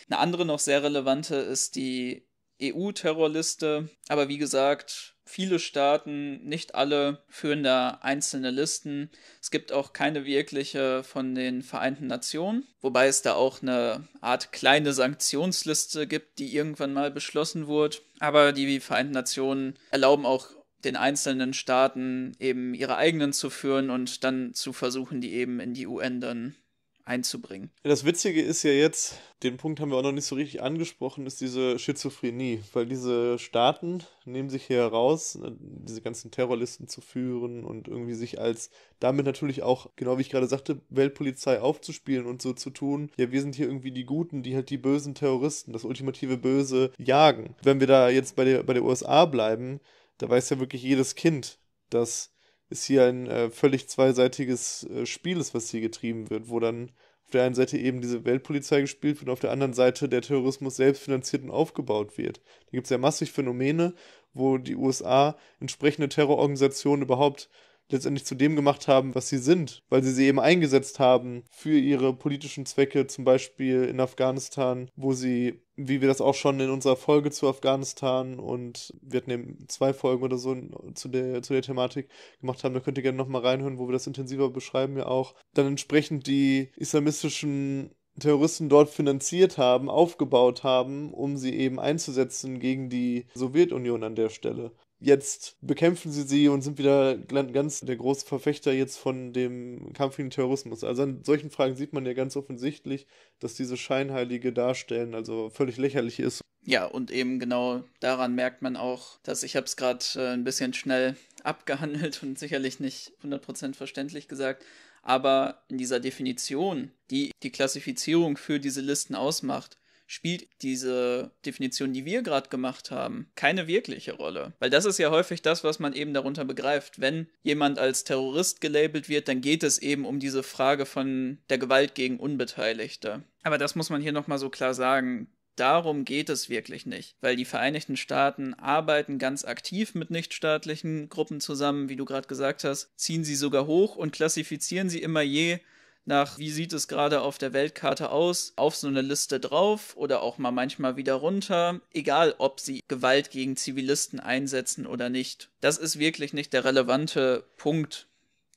Eine andere noch sehr relevante ist die E U-Terrorliste, aber wie gesagt, viele Staaten, nicht alle, führen da einzelne Listen. Es gibt auch keine wirkliche von den Vereinten Nationen, wobei es da auch eine Art kleine Sanktionsliste gibt, die irgendwann mal beschlossen wurde. Aber die Vereinten Nationen erlauben auch den einzelnen Staaten eben ihre eigenen zu führen und dann zu versuchen, die eben in die U N dann einzubringen. Das Witzige ist ja jetzt, den Punkt haben wir auch noch nicht so richtig angesprochen, ist diese Schizophrenie, weil diese Staaten nehmen sich hier heraus, diese ganzen Terrorlisten zu führen und irgendwie sich als damit natürlich auch, genau wie ich gerade sagte, Weltpolizei aufzuspielen und so zu tun, ja, wir sind hier irgendwie die Guten, die halt die bösen Terroristen, das ultimative Böse jagen. Wenn wir da jetzt bei der, bei der U S A bleiben, da weiß ja wirklich jedes Kind, dass ist hier ein äh, völlig zweiseitiges äh, Spiel ist, was hier getrieben wird, wo dann auf der einen Seite eben diese Weltpolizei gespielt wird und auf der anderen Seite der Terrorismus selbst finanziert und aufgebaut wird. Da gibt es ja massig Phänomene, wo die U S A entsprechende Terrororganisationen überhaupt letztendlich zu dem gemacht haben, was sie sind, weil sie sie eben eingesetzt haben für ihre politischen Zwecke, zum Beispiel in Afghanistan, wo sie, wie wir das auch schon in unserer Folge zu Afghanistan und wir hatten eben zwei Folgen oder so zu der, zu der Thematik gemacht haben, da könnt ihr gerne nochmal reinhören, wo wir das intensiver beschreiben ja auch, dann entsprechend die islamistischen Terroristen dort finanziert haben, aufgebaut haben, um sie eben einzusetzen gegen die Sowjetunion an der Stelle. Jetzt bekämpfen sie sie und sind wieder ganz der große Verfechter jetzt von dem Kampf gegen den Terrorismus. Also an solchen Fragen sieht man ja ganz offensichtlich, dass diese scheinheilige Darstellen also völlig lächerlich ist. Ja, und eben genau daran merkt man auch, dass ich habe es gerade äh, ein bisschen schnell abgehandelt und sicherlich nicht hundert Prozent verständlich gesagt, aber in dieser Definition, die die Klassifizierung für diese Listen ausmacht, spielt diese Definition, die wir gerade gemacht haben, keine wirkliche Rolle. Weil das ist ja häufig das, was man eben darunter begreift. Wenn jemand als Terrorist gelabelt wird, dann geht es eben um diese Frage von der Gewalt gegen Unbeteiligte. Aber das muss man hier nochmal so klar sagen. Darum geht es wirklich nicht, weil die Vereinigten Staaten arbeiten ganz aktiv mit nichtstaatlichen Gruppen zusammen, wie du gerade gesagt hast, ziehen sie sogar hoch und klassifizieren sie immer je nach, wie sieht es gerade auf der Weltkarte aus, auf so eine Liste drauf oder auch mal manchmal wieder runter, egal ob sie Gewalt gegen Zivilisten einsetzen oder nicht. Das ist wirklich nicht der relevante Punkt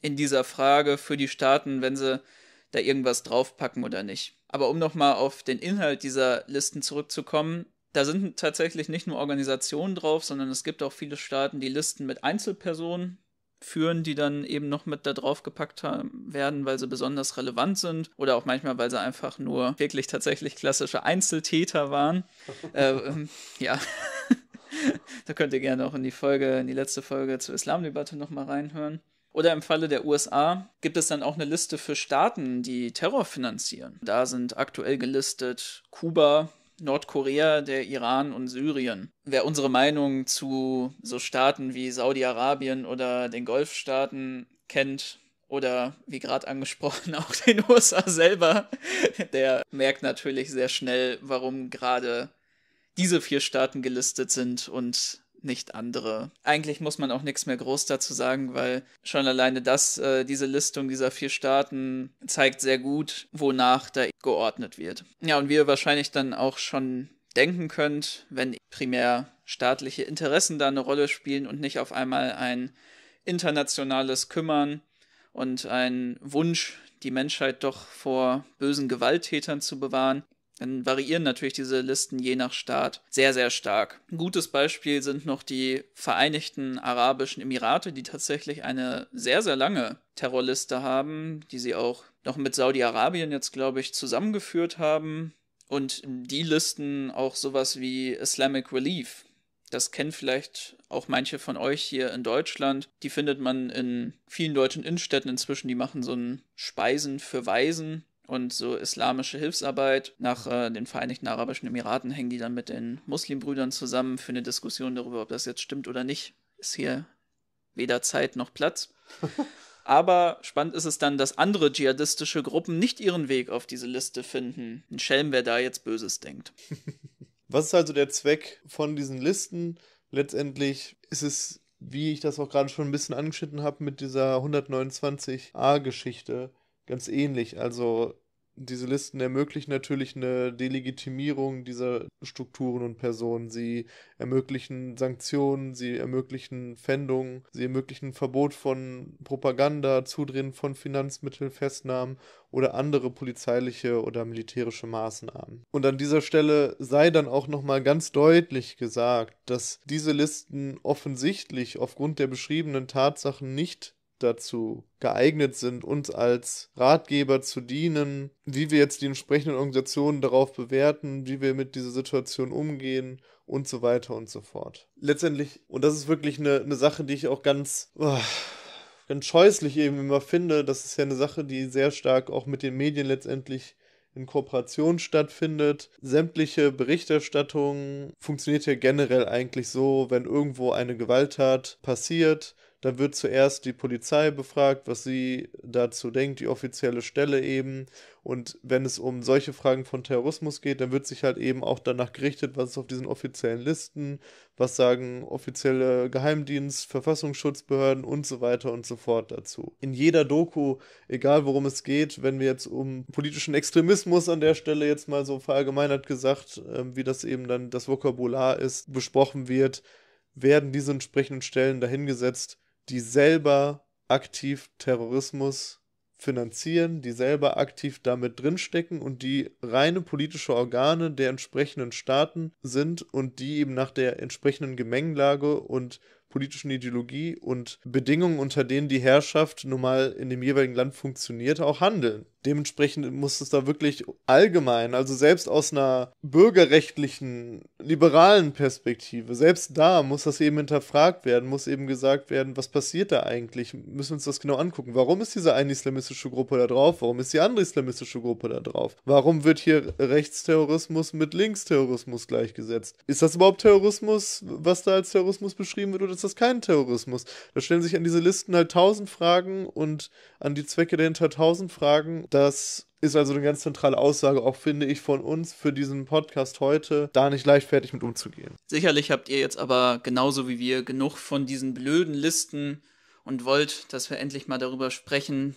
in dieser Frage für die Staaten, wenn sie da irgendwas draufpacken oder nicht. Aber um nochmal auf den Inhalt dieser Listen zurückzukommen, da sind tatsächlich nicht nur Organisationen drauf, sondern es gibt auch viele Staaten, die Listen mit Einzelpersonen führen, die dann eben noch mit da drauf gepackt haben, werden, weil sie besonders relevant sind oder auch manchmal, weil sie einfach nur wirklich tatsächlich klassische Einzeltäter waren. äh, ähm, ja, da könnt ihr gerne auch in die Folge, in die letzte Folge zur Islamdebatte nochmal reinhören. Oder im Falle der U S A gibt es dann auch eine Liste für Staaten, die Terror finanzieren. Da sind aktuell gelistet Kuba, Nordkorea, der Iran und Syrien. Wer unsere Meinung zu so Staaten wie Saudi-Arabien oder den Golfstaaten kennt oder wie gerade angesprochen auch den U S A selber, der merkt natürlich sehr schnell, warum gerade diese vier Staaten gelistet sind und nicht andere. Eigentlich muss man auch nichts mehr groß dazu sagen, weil schon alleine das, äh, diese Listung dieser vier Staaten zeigt sehr gut, wonach da geordnet wird. Ja, und wie ihr wahrscheinlich dann auch schon denken könnt, wenn primär staatliche Interessen da eine Rolle spielen und nicht auf einmal ein internationales Kümmern und ein Wunsch, die Menschheit doch vor bösen Gewalttätern zu bewahren, dann variieren natürlich diese Listen je nach Staat sehr, sehr stark. Ein gutes Beispiel sind noch die Vereinigten Arabischen Emirate, die tatsächlich eine sehr, sehr lange Terrorliste haben, die sie auch noch mit Saudi-Arabien jetzt, glaube ich, zusammengeführt haben. Und die listen auch sowas wie Islamic Relief. Das kennen vielleicht auch manche von euch hier in Deutschland. Die findet man in vielen deutschen Innenstädten inzwischen. Die machen so ein Speisen für Waisen. Und so islamische Hilfsarbeit nach äh, den Vereinigten Arabischen Emiraten hängen die dann mit den Muslimbrüdern zusammen für eine Diskussion darüber, ob das jetzt stimmt oder nicht. Ist hier weder Zeit noch Platz. Aber spannend ist es dann, dass andere dschihadistische Gruppen nicht ihren Weg auf diese Liste finden. Ein Schelm, wer da jetzt Böses denkt. Was ist also der Zweck von diesen Listen? Letztendlich ist es, wie ich das auch gerade schon ein bisschen angeschnitten habe, mit dieser hundertneunundzwanzig a Geschichte. Ganz ähnlich, also diese Listen ermöglichen natürlich eine Delegitimierung dieser Strukturen und Personen. Sie ermöglichen Sanktionen, sie ermöglichen Fändungen, sie ermöglichen Verbot von Propaganda, Zudrehen von Finanzmitteln, Festnahmen oder andere polizeiliche oder militärische Maßnahmen. Und an dieser Stelle sei dann auch nochmal ganz deutlich gesagt, dass diese Listen offensichtlich aufgrund der beschriebenen Tatsachen nicht dazu geeignet sind, uns als Ratgeber zu dienen, wie wir jetzt die entsprechenden Organisationen darauf bewerten, wie wir mit dieser Situation umgehen und so weiter und so fort. Letztendlich, und das ist wirklich eine, eine Sache, die ich auch ganz, oh, ganz scheußlich eben immer finde, das ist ja eine Sache, die sehr stark auch mit den Medien letztendlich in Kooperation stattfindet. Sämtliche Berichterstattung funktioniert ja generell eigentlich so, wenn irgendwo eine Gewalttat passiert, dann wird zuerst die Polizei befragt, was sie dazu denkt, die offizielle Stelle eben. Und wenn es um solche Fragen von Terrorismus geht, dann wird sich halt eben auch danach gerichtet, was ist auf diesen offiziellen Listen, was sagen offizielle Geheimdienst, Verfassungsschutzbehörden und so weiter und so fort dazu. In jeder Doku, egal worum es geht, wenn wir jetzt um politischen Extremismus an der Stelle jetzt mal so verallgemeinert gesagt, wie das eben dann das Vokabular ist, besprochen wird, werden diese entsprechenden Stellen dahingesetzt, die selber aktiv Terrorismus finanzieren, die selber aktiv damit drinstecken und die reine politische Organe der entsprechenden Staaten sind und die eben nach der entsprechenden Gemengelage und politischen Ideologie und Bedingungen, unter denen die Herrschaft nun mal in dem jeweiligen Land funktioniert, auch handeln. Dementsprechend muss es da wirklich allgemein, also selbst aus einer bürgerrechtlichen, liberalen Perspektive, selbst da muss das eben hinterfragt werden, muss eben gesagt werden, was passiert da eigentlich? Müssen wir uns das genau angucken. Warum ist diese eine islamistische Gruppe da drauf? Warum ist die andere islamistische Gruppe da drauf? Warum wird hier Rechtsterrorismus mit Linksterrorismus gleichgesetzt? Ist das überhaupt Terrorismus, was da als Terrorismus beschrieben wird, oder ist das kein Terrorismus? Da stellen sich an diese Listen halt tausend Fragen und an die Zwecke dahinter tausend Fragen. Das ist also eine ganz zentrale Aussage, auch finde ich, von uns für diesen Podcast heute, da nicht leichtfertig mit umzugehen. Sicherlich habt ihr jetzt aber genauso wie wir genug von diesen blöden Listen und wollt, dass wir endlich mal darüber sprechen,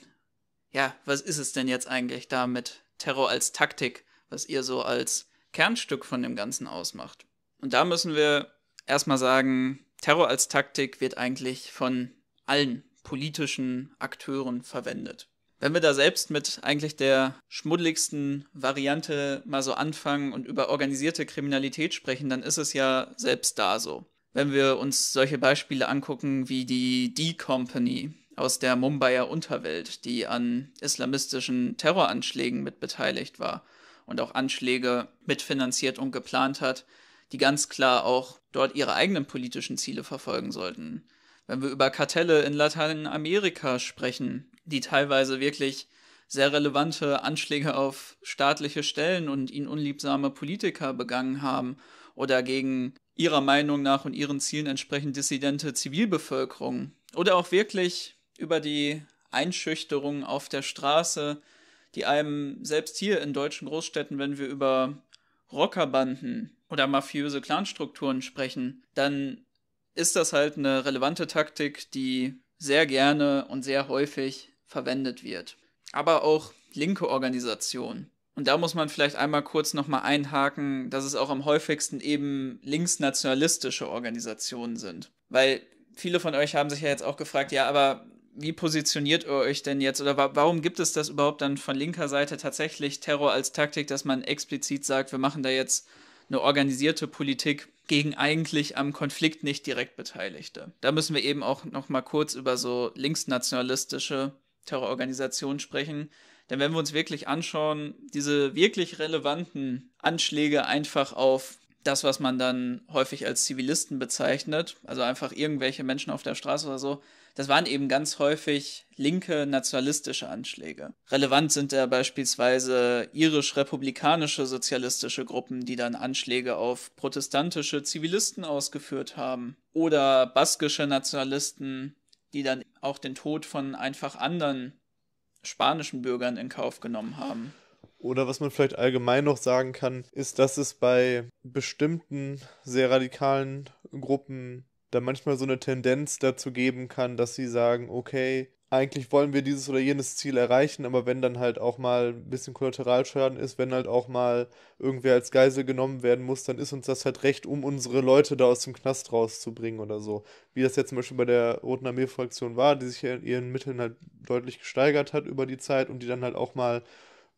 ja, was ist es denn jetzt eigentlich da mit Terror als Taktik, was ihr so als Kernstück von dem Ganzen ausmacht. Und da müssen wir erstmal sagen, Terror als Taktik wird eigentlich von allen politischen Akteuren verwendet. Wenn wir da selbst mit eigentlich der schmuddeligsten Variante mal so anfangen und über organisierte Kriminalität sprechen, dann ist es ja selbst da so. Wenn wir uns solche Beispiele angucken wie die D-Company aus der Mumbaier Unterwelt, die an islamistischen Terroranschlägen mit beteiligt war und auch Anschläge mitfinanziert und geplant hat, die ganz klar auch dort ihre eigenen politischen Ziele verfolgen sollten. Wenn wir über Kartelle in Lateinamerika sprechen, die teilweise wirklich sehr relevante Anschläge auf staatliche Stellen und ihnen unliebsame Politiker begangen haben oder gegen ihrer Meinung nach und ihren Zielen entsprechend dissidente Zivilbevölkerung oder auch wirklich über die Einschüchterung auf der Straße, die einem selbst hier in deutschen Großstädten, wenn wir über Rockerbanden oder mafiöse Clanstrukturen sprechen, dann ist das halt eine relevante Taktik, die sehr gerne und sehr häufig verwendet wird. Aber auch linke Organisationen. Und da muss man vielleicht einmal kurz nochmal einhaken, dass es auch am häufigsten eben linksnationalistische Organisationen sind. Weil viele von euch haben sich ja jetzt auch gefragt, ja, aber wie positioniert ihr euch denn jetzt? Oder wa- warum gibt es das überhaupt dann von linker Seite tatsächlich Terror als Taktik, dass man explizit sagt, wir machen da jetzt eine organisierte Politik gegen eigentlich am Konflikt nicht direkt Beteiligte. Da müssen wir eben auch noch mal kurz über so linksnationalistische Terrororganisationen sprechen. Denn wenn wir uns wirklich anschauen, diese wirklich relevanten Anschläge einfach auf das, was man dann häufig als Zivilisten bezeichnet, also einfach irgendwelche Menschen auf der Straße oder so, das waren eben ganz häufig linke nationalistische Anschläge. Relevant sind da beispielsweise irisch-republikanische sozialistische Gruppen, die dann Anschläge auf protestantische Zivilisten ausgeführt haben. Oder baskische Nationalisten, die dann auch den Tod von einfach anderen spanischen Bürgern in Kauf genommen haben. Oder was man vielleicht allgemein noch sagen kann, ist, dass es bei bestimmten sehr radikalen Gruppen da manchmal so eine Tendenz dazu geben kann, dass sie sagen, okay, eigentlich wollen wir dieses oder jenes Ziel erreichen, aber wenn dann halt auch mal ein bisschen Kollateralschaden ist, wenn halt auch mal irgendwer als Geisel genommen werden muss, dann ist uns das halt recht, um unsere Leute da aus dem Knast rauszubringen oder so. Wie das jetzt zum Beispiel bei der Roten Armee Fraktion war, die sich in ihren Mitteln halt deutlich gesteigert hat über die Zeit und die dann halt auch mal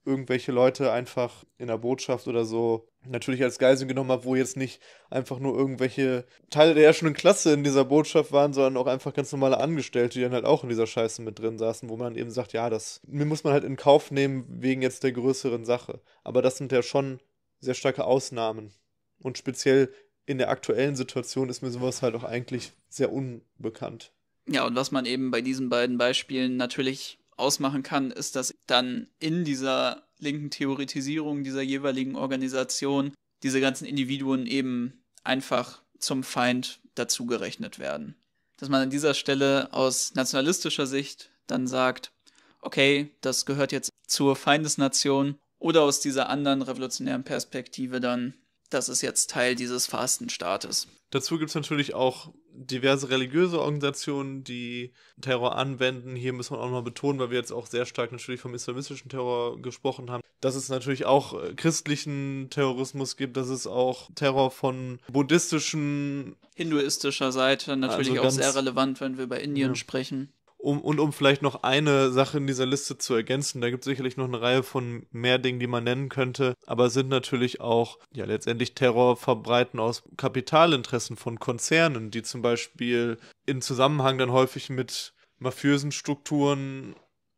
irgendwelche Leute einfach in der Botschaft oder so natürlich als Geiseln genommen hat, wo jetzt nicht einfach nur irgendwelche Teile der herrschenden Klasse in dieser Botschaft waren, sondern auch einfach ganz normale Angestellte, die dann halt auch in dieser Scheiße mit drin saßen, wo man eben sagt, ja, das muss man halt in Kauf nehmen wegen jetzt der größeren Sache. Aber das sind ja schon sehr starke Ausnahmen. Und speziell in der aktuellen Situation ist mir sowas halt auch eigentlich sehr unbekannt. Ja, und was man eben bei diesen beiden Beispielen natürlich ausmachen kann, ist, dass dann in dieser linken Theoretisierung dieser jeweiligen Organisation diese ganzen Individuen eben einfach zum Feind dazugerechnet werden. Dass man an dieser Stelle aus nationalistischer Sicht dann sagt, okay, das gehört jetzt zur Feindesnation, oder aus dieser anderen revolutionären Perspektive dann, das ist jetzt Teil dieses Fastenstaates. Dazu gibt es natürlich auch diverse religiöse Organisationen, die Terror anwenden. Hier müssen wir auch nochmal betonen, weil wir jetzt auch sehr stark natürlich vom islamistischen Terror gesprochen haben, dass es natürlich auch christlichen Terrorismus gibt, dass es auch Terror von buddhistischen, hinduistischer Seite, natürlich also auch sehr relevant, wenn wir über Indien ja. sprechen. Um, und um vielleicht noch eine Sache in dieser Liste zu ergänzen, da gibt es sicherlich noch eine Reihe von mehr Dingen, die man nennen könnte, aber es sind natürlich auch ja letztendlich Terror verbreiten aus Kapitalinteressen von Konzernen, die zum Beispiel in Zusammenhang dann häufig mit mafiösen Strukturen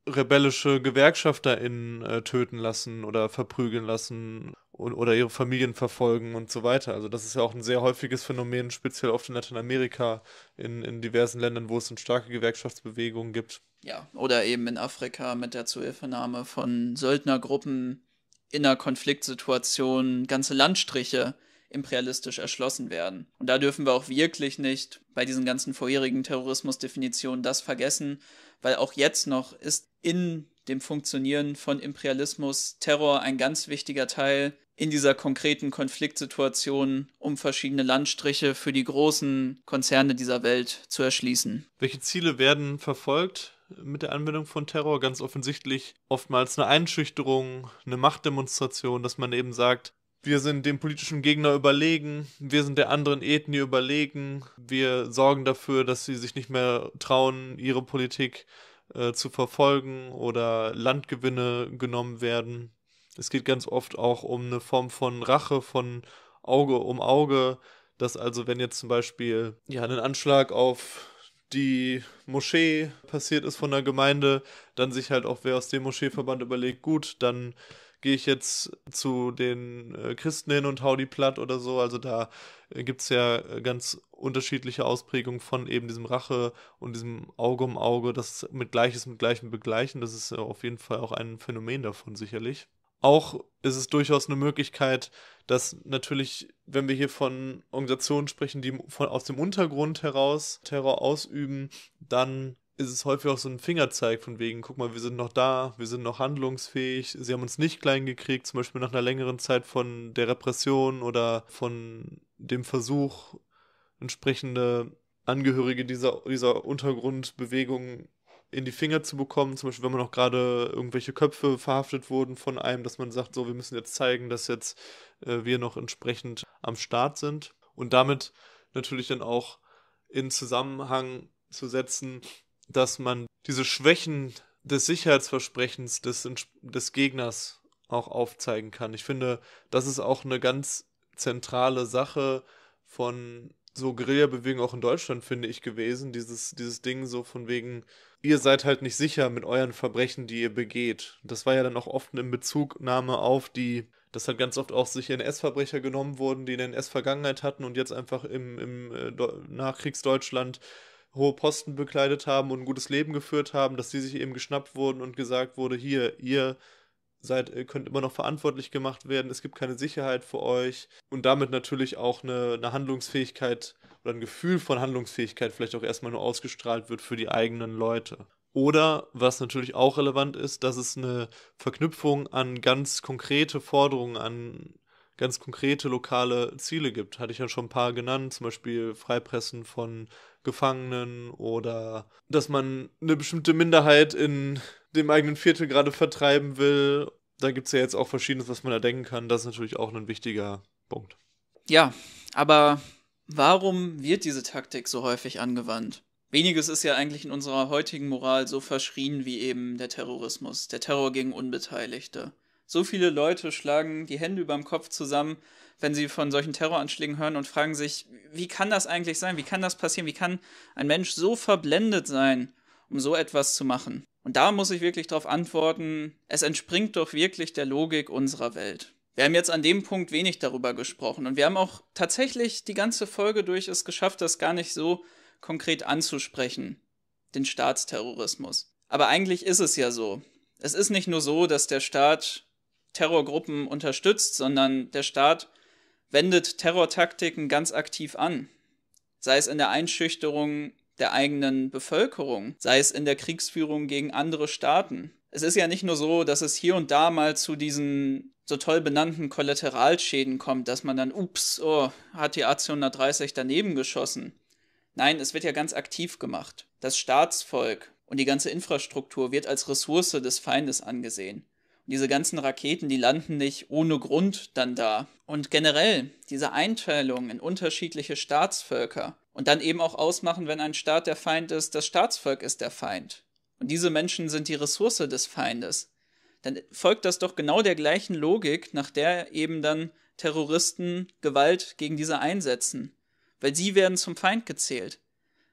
rebellische GewerkschafterInnen äh, töten lassen oder verprügeln lassen und, oder ihre Familien verfolgen und so weiter. Also das ist ja auch ein sehr häufiges Phänomen, speziell oft in Lateinamerika, in, in diversen Ländern, wo es eine starke Gewerkschaftsbewegung gibt. Ja, oder eben in Afrika mit der Zuhilfenahme von Söldnergruppen in einer Konfliktsituation ganze Landstriche imperialistisch erschlossen werden. Und da dürfen wir auch wirklich nicht bei diesen ganzen vorherigen Terrorismusdefinitionen das vergessen, weil auch jetzt noch ist in dem Funktionieren von Imperialismus, Terror ein ganz wichtiger Teil in dieser konkreten Konfliktsituation, um verschiedene Landstriche für die großen Konzerne dieser Welt zu erschließen. Welche Ziele werden verfolgt mit der Anwendung von Terror? Ganz offensichtlich oftmals eine Einschüchterung, eine Machtdemonstration, dass man eben sagt, wir sind dem politischen Gegner überlegen, wir sind der anderen Ethnie überlegen, wir sorgen dafür, dass sie sich nicht mehr trauen, ihre Politik äh, zu verfolgen oder Landgewinne genommen werden. Es geht ganz oft auch um eine Form von Rache, von Auge um Auge, dass also, wenn jetzt zum Beispiel ja, ein Anschlag auf die Moschee passiert ist von der Gemeinde, dann sich halt auch wer aus dem Moscheeverband überlegt, gut, dann gehe ich jetzt zu den Christen hin und hau die platt oder so. Also da gibt es ja ganz unterschiedliche Ausprägungen von eben diesem Rache und diesem Auge um Auge, das mit Gleiches mit Gleichem begleichen. Das ist auf jeden Fall auch ein Phänomen davon sicherlich. Auch ist es durchaus eine Möglichkeit, dass natürlich, wenn wir hier von Organisationen sprechen, die von, aus dem Untergrund heraus Terror ausüben, dann ist es häufig auch so ein Fingerzeig von wegen, guck mal, wir sind noch da, wir sind noch handlungsfähig, sie haben uns nicht klein gekriegt, zum Beispiel nach einer längeren Zeit von der Repression oder von dem Versuch, entsprechende Angehörige dieser, dieser Untergrundbewegung in die Finger zu bekommen, zum Beispiel wenn man auch gerade irgendwelche Köpfe verhaftet wurden von einem, dass man sagt, so, wir müssen jetzt zeigen, dass jetzt äh, wir noch entsprechend am Start sind und damit natürlich dann auch in Zusammenhang zu setzen, dass man diese Schwächen des Sicherheitsversprechens des, des Gegners auch aufzeigen kann. Ich finde, das ist auch eine ganz zentrale Sache von so Guerilla-Bewegungen auch in Deutschland, finde ich, gewesen. Dieses, dieses Ding so von wegen, ihr seid halt nicht sicher mit euren Verbrechen, die ihr begeht. Das war ja dann auch oft eine Bezugnahme auf die, dass halt ganz oft auch sich N S-Verbrecher genommen wurden, die eine N S-Vergangenheit hatten und jetzt einfach im, im äh, Nachkriegsdeutschland hohe Posten bekleidet haben und ein gutes Leben geführt haben, dass die sich eben geschnappt wurden und gesagt wurde, hier, ihr seid, ihr könnt immer noch verantwortlich gemacht werden, es gibt keine Sicherheit für euch und damit natürlich auch eine, eine Handlungsfähigkeit oder ein Gefühl von Handlungsfähigkeit vielleicht auch erstmal nur ausgestrahlt wird für die eigenen Leute. Oder, was natürlich auch relevant ist, dass es eine Verknüpfung an ganz konkrete Forderungen, an ganz konkrete lokale Ziele gibt. Hatte ich ja schon ein paar genannt, zum Beispiel Freipressen von Gefangenen oder dass man eine bestimmte Minderheit in dem eigenen Viertel gerade vertreiben will. Da gibt es ja jetzt auch Verschiedenes, was man da denken kann. Das ist natürlich auch ein wichtiger Punkt. Ja, aber warum wird diese Taktik so häufig angewandt? Weniges ist ja eigentlich in unserer heutigen Moral so verschrien wie eben der Terrorismus, der Terror gegen Unbeteiligte. So viele Leute schlagen die Hände überm Kopf zusammen, wenn sie von solchen Terroranschlägen hören und fragen sich, wie kann das eigentlich sein? Wie kann das passieren? Wie kann ein Mensch so verblendet sein, um so etwas zu machen? Und da muss ich wirklich darauf antworten, es entspringt doch wirklich der Logik unserer Welt. Wir haben jetzt an dem Punkt wenig darüber gesprochen und wir haben auch tatsächlich die ganze Folge durch es geschafft, das gar nicht so konkret anzusprechen, den Staatsterrorismus. Aber eigentlich ist es ja so. Es ist nicht nur so, dass der Staat Terrorgruppen unterstützt, sondern der Staat wendet Terrortaktiken ganz aktiv an. Sei es in der Einschüchterung der eigenen Bevölkerung, sei es in der Kriegsführung gegen andere Staaten. Es ist ja nicht nur so, dass es hier und da mal zu diesen so toll benannten Kollateralschäden kommt, dass man dann, ups, oh, hat die A C hundertdreißig daneben geschossen. Nein, es wird ja ganz aktiv gemacht. Das Staatsvolk und die ganze Infrastruktur wird als Ressource des Feindes angesehen. Diese ganzen Raketen, die landen nicht ohne Grund dann da. Und generell diese Einteilung in unterschiedliche Staatsvölker und dann eben auch ausmachen, wenn ein Staat der Feind ist, das Staatsvolk ist der Feind. Und diese Menschen sind die Ressource des Feindes. Dann folgt das doch genau der gleichen Logik, nach der eben dann Terroristen Gewalt gegen diese einsetzen. Weil sie werden zum Feind gezählt.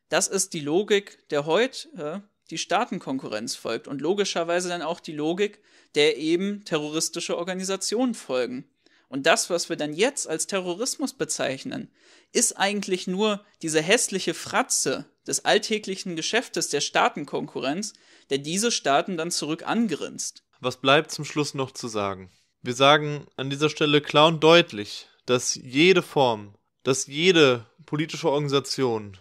Das ist die Logik, der heute die Staatenkonkurrenz folgt und logischerweise dann auch die Logik, der eben terroristische Organisationen folgen. Und das, was wir dann jetzt als Terrorismus bezeichnen, ist eigentlich nur diese hässliche Fratze des alltäglichen Geschäftes der Staatenkonkurrenz, der diese Staaten dann zurück angrinst. Was bleibt zum Schluss noch zu sagen? Wir sagen an dieser Stelle klar und deutlich, dass jede Form, dass jede politische Organisation,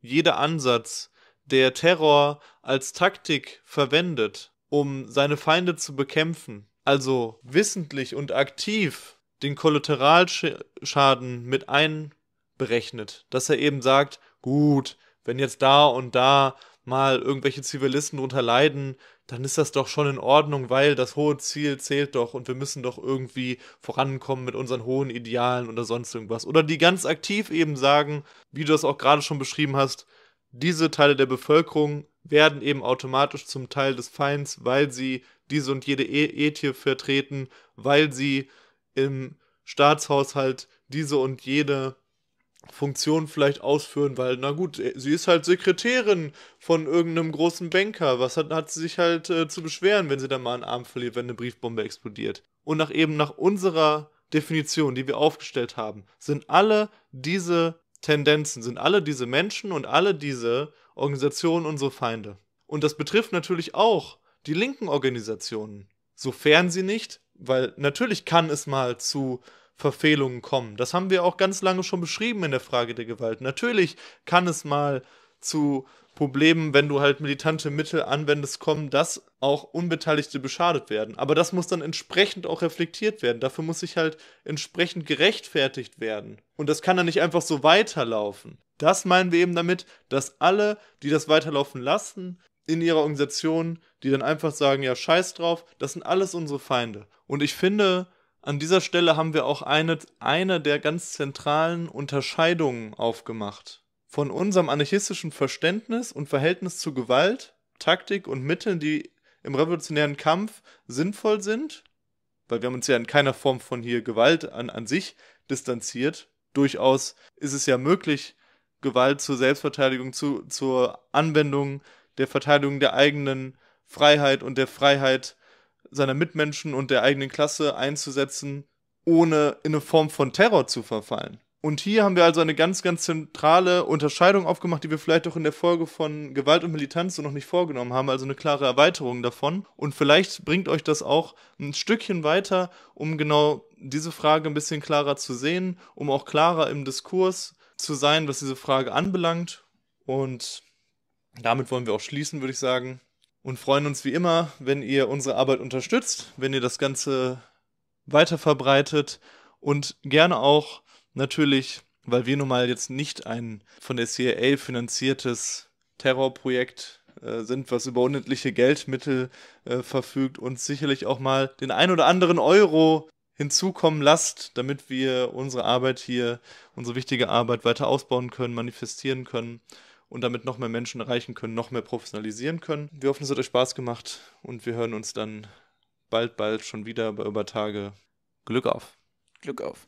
jeder Ansatz, der Terror als Taktik verwendet, um seine Feinde zu bekämpfen, also wissentlich und aktiv den Kollateralschaden mit einberechnet, dass er eben sagt, gut, wenn jetzt da und da mal irgendwelche Zivilisten drunter leiden, dann ist das doch schon in Ordnung, weil das hohe Ziel zählt doch und wir müssen doch irgendwie vorankommen mit unseren hohen Idealen oder sonst irgendwas. Oder die ganz aktiv eben sagen, wie du das auch gerade schon beschrieben hast, diese Teile der Bevölkerung werden eben automatisch zum Teil des Feinds, weil sie diese und jede Ethnie vertreten, weil sie im Staatshaushalt diese und jede Funktion vielleicht ausführen, weil, na gut, sie ist halt Sekretärin von irgendeinem großen Banker. Was hat, hat sie sich halt äh, zu beschweren, wenn sie dann mal einen Arm verliert, wenn eine Briefbombe explodiert? Und nach eben nach unserer Definition, die wir aufgestellt haben, sind alle diese Tendenzen, sind alle diese Menschen und alle diese Organisationen unsere Feinde. Und das betrifft natürlich auch die linken Organisationen, sofern sie nicht, weil natürlich kann es mal zu Verfehlungen kommen. Das haben wir auch ganz lange schon beschrieben in der Frage der Gewalt. Natürlich kann es mal zu Problemen, wenn du halt militante Mittel anwendest, kommen, dass auch Unbeteiligte beschadet werden. Aber das muss dann entsprechend auch reflektiert werden. Dafür muss sich halt entsprechend gerechtfertigt werden. Und das kann dann nicht einfach so weiterlaufen. Das meinen wir eben damit, dass alle, die das weiterlaufen lassen, in ihrer Organisation, die dann einfach sagen, ja, scheiß drauf, das sind alles unsere Feinde. Und ich finde, an dieser Stelle haben wir auch eine, eine der ganz zentralen Unterscheidungen aufgemacht. Von unserem anarchistischen Verständnis und Verhältnis zu Gewalt, Taktik und Mitteln, die im revolutionären Kampf sinnvoll sind, weil wir haben uns ja in keiner Form von hier Gewalt an, an sich distanziert. Durchaus ist es ja möglich, Gewalt zur Selbstverteidigung, zu, zur Anwendung der Verteidigung der eigenen Freiheit und der Freiheit seiner Mitmenschen und der eigenen Klasse einzusetzen, ohne in eine Form von Terror zu verfallen. Und hier haben wir also eine ganz, ganz zentrale Unterscheidung aufgemacht, die wir vielleicht auch in der Folge von Gewalt und Militanz so noch nicht vorgenommen haben, also eine klare Erweiterung davon. Und vielleicht bringt euch das auch ein Stückchen weiter, um genau diese Frage ein bisschen klarer zu sehen, um auch klarer im Diskurs zu sein, was diese Frage anbelangt. Und damit wollen wir auch schließen, würde ich sagen. Und freuen uns wie immer, wenn ihr unsere Arbeit unterstützt, wenn ihr das Ganze weiterverbreitet und gerne auch natürlich, weil wir nun mal jetzt nicht ein von der C I A finanziertes Terrorprojekt äh, sind, was über unendliche Geldmittel äh, verfügt, uns sicherlich auch mal den ein oder anderen Euro hinzukommen lasst, damit wir unsere Arbeit hier, unsere wichtige Arbeit weiter ausbauen können, manifestieren können. Und damit noch mehr Menschen erreichen können, noch mehr professionalisieren können. Wir hoffen, es hat euch Spaß gemacht und wir hören uns dann bald, bald schon wieder bei Übertage. Glück auf. Glück auf.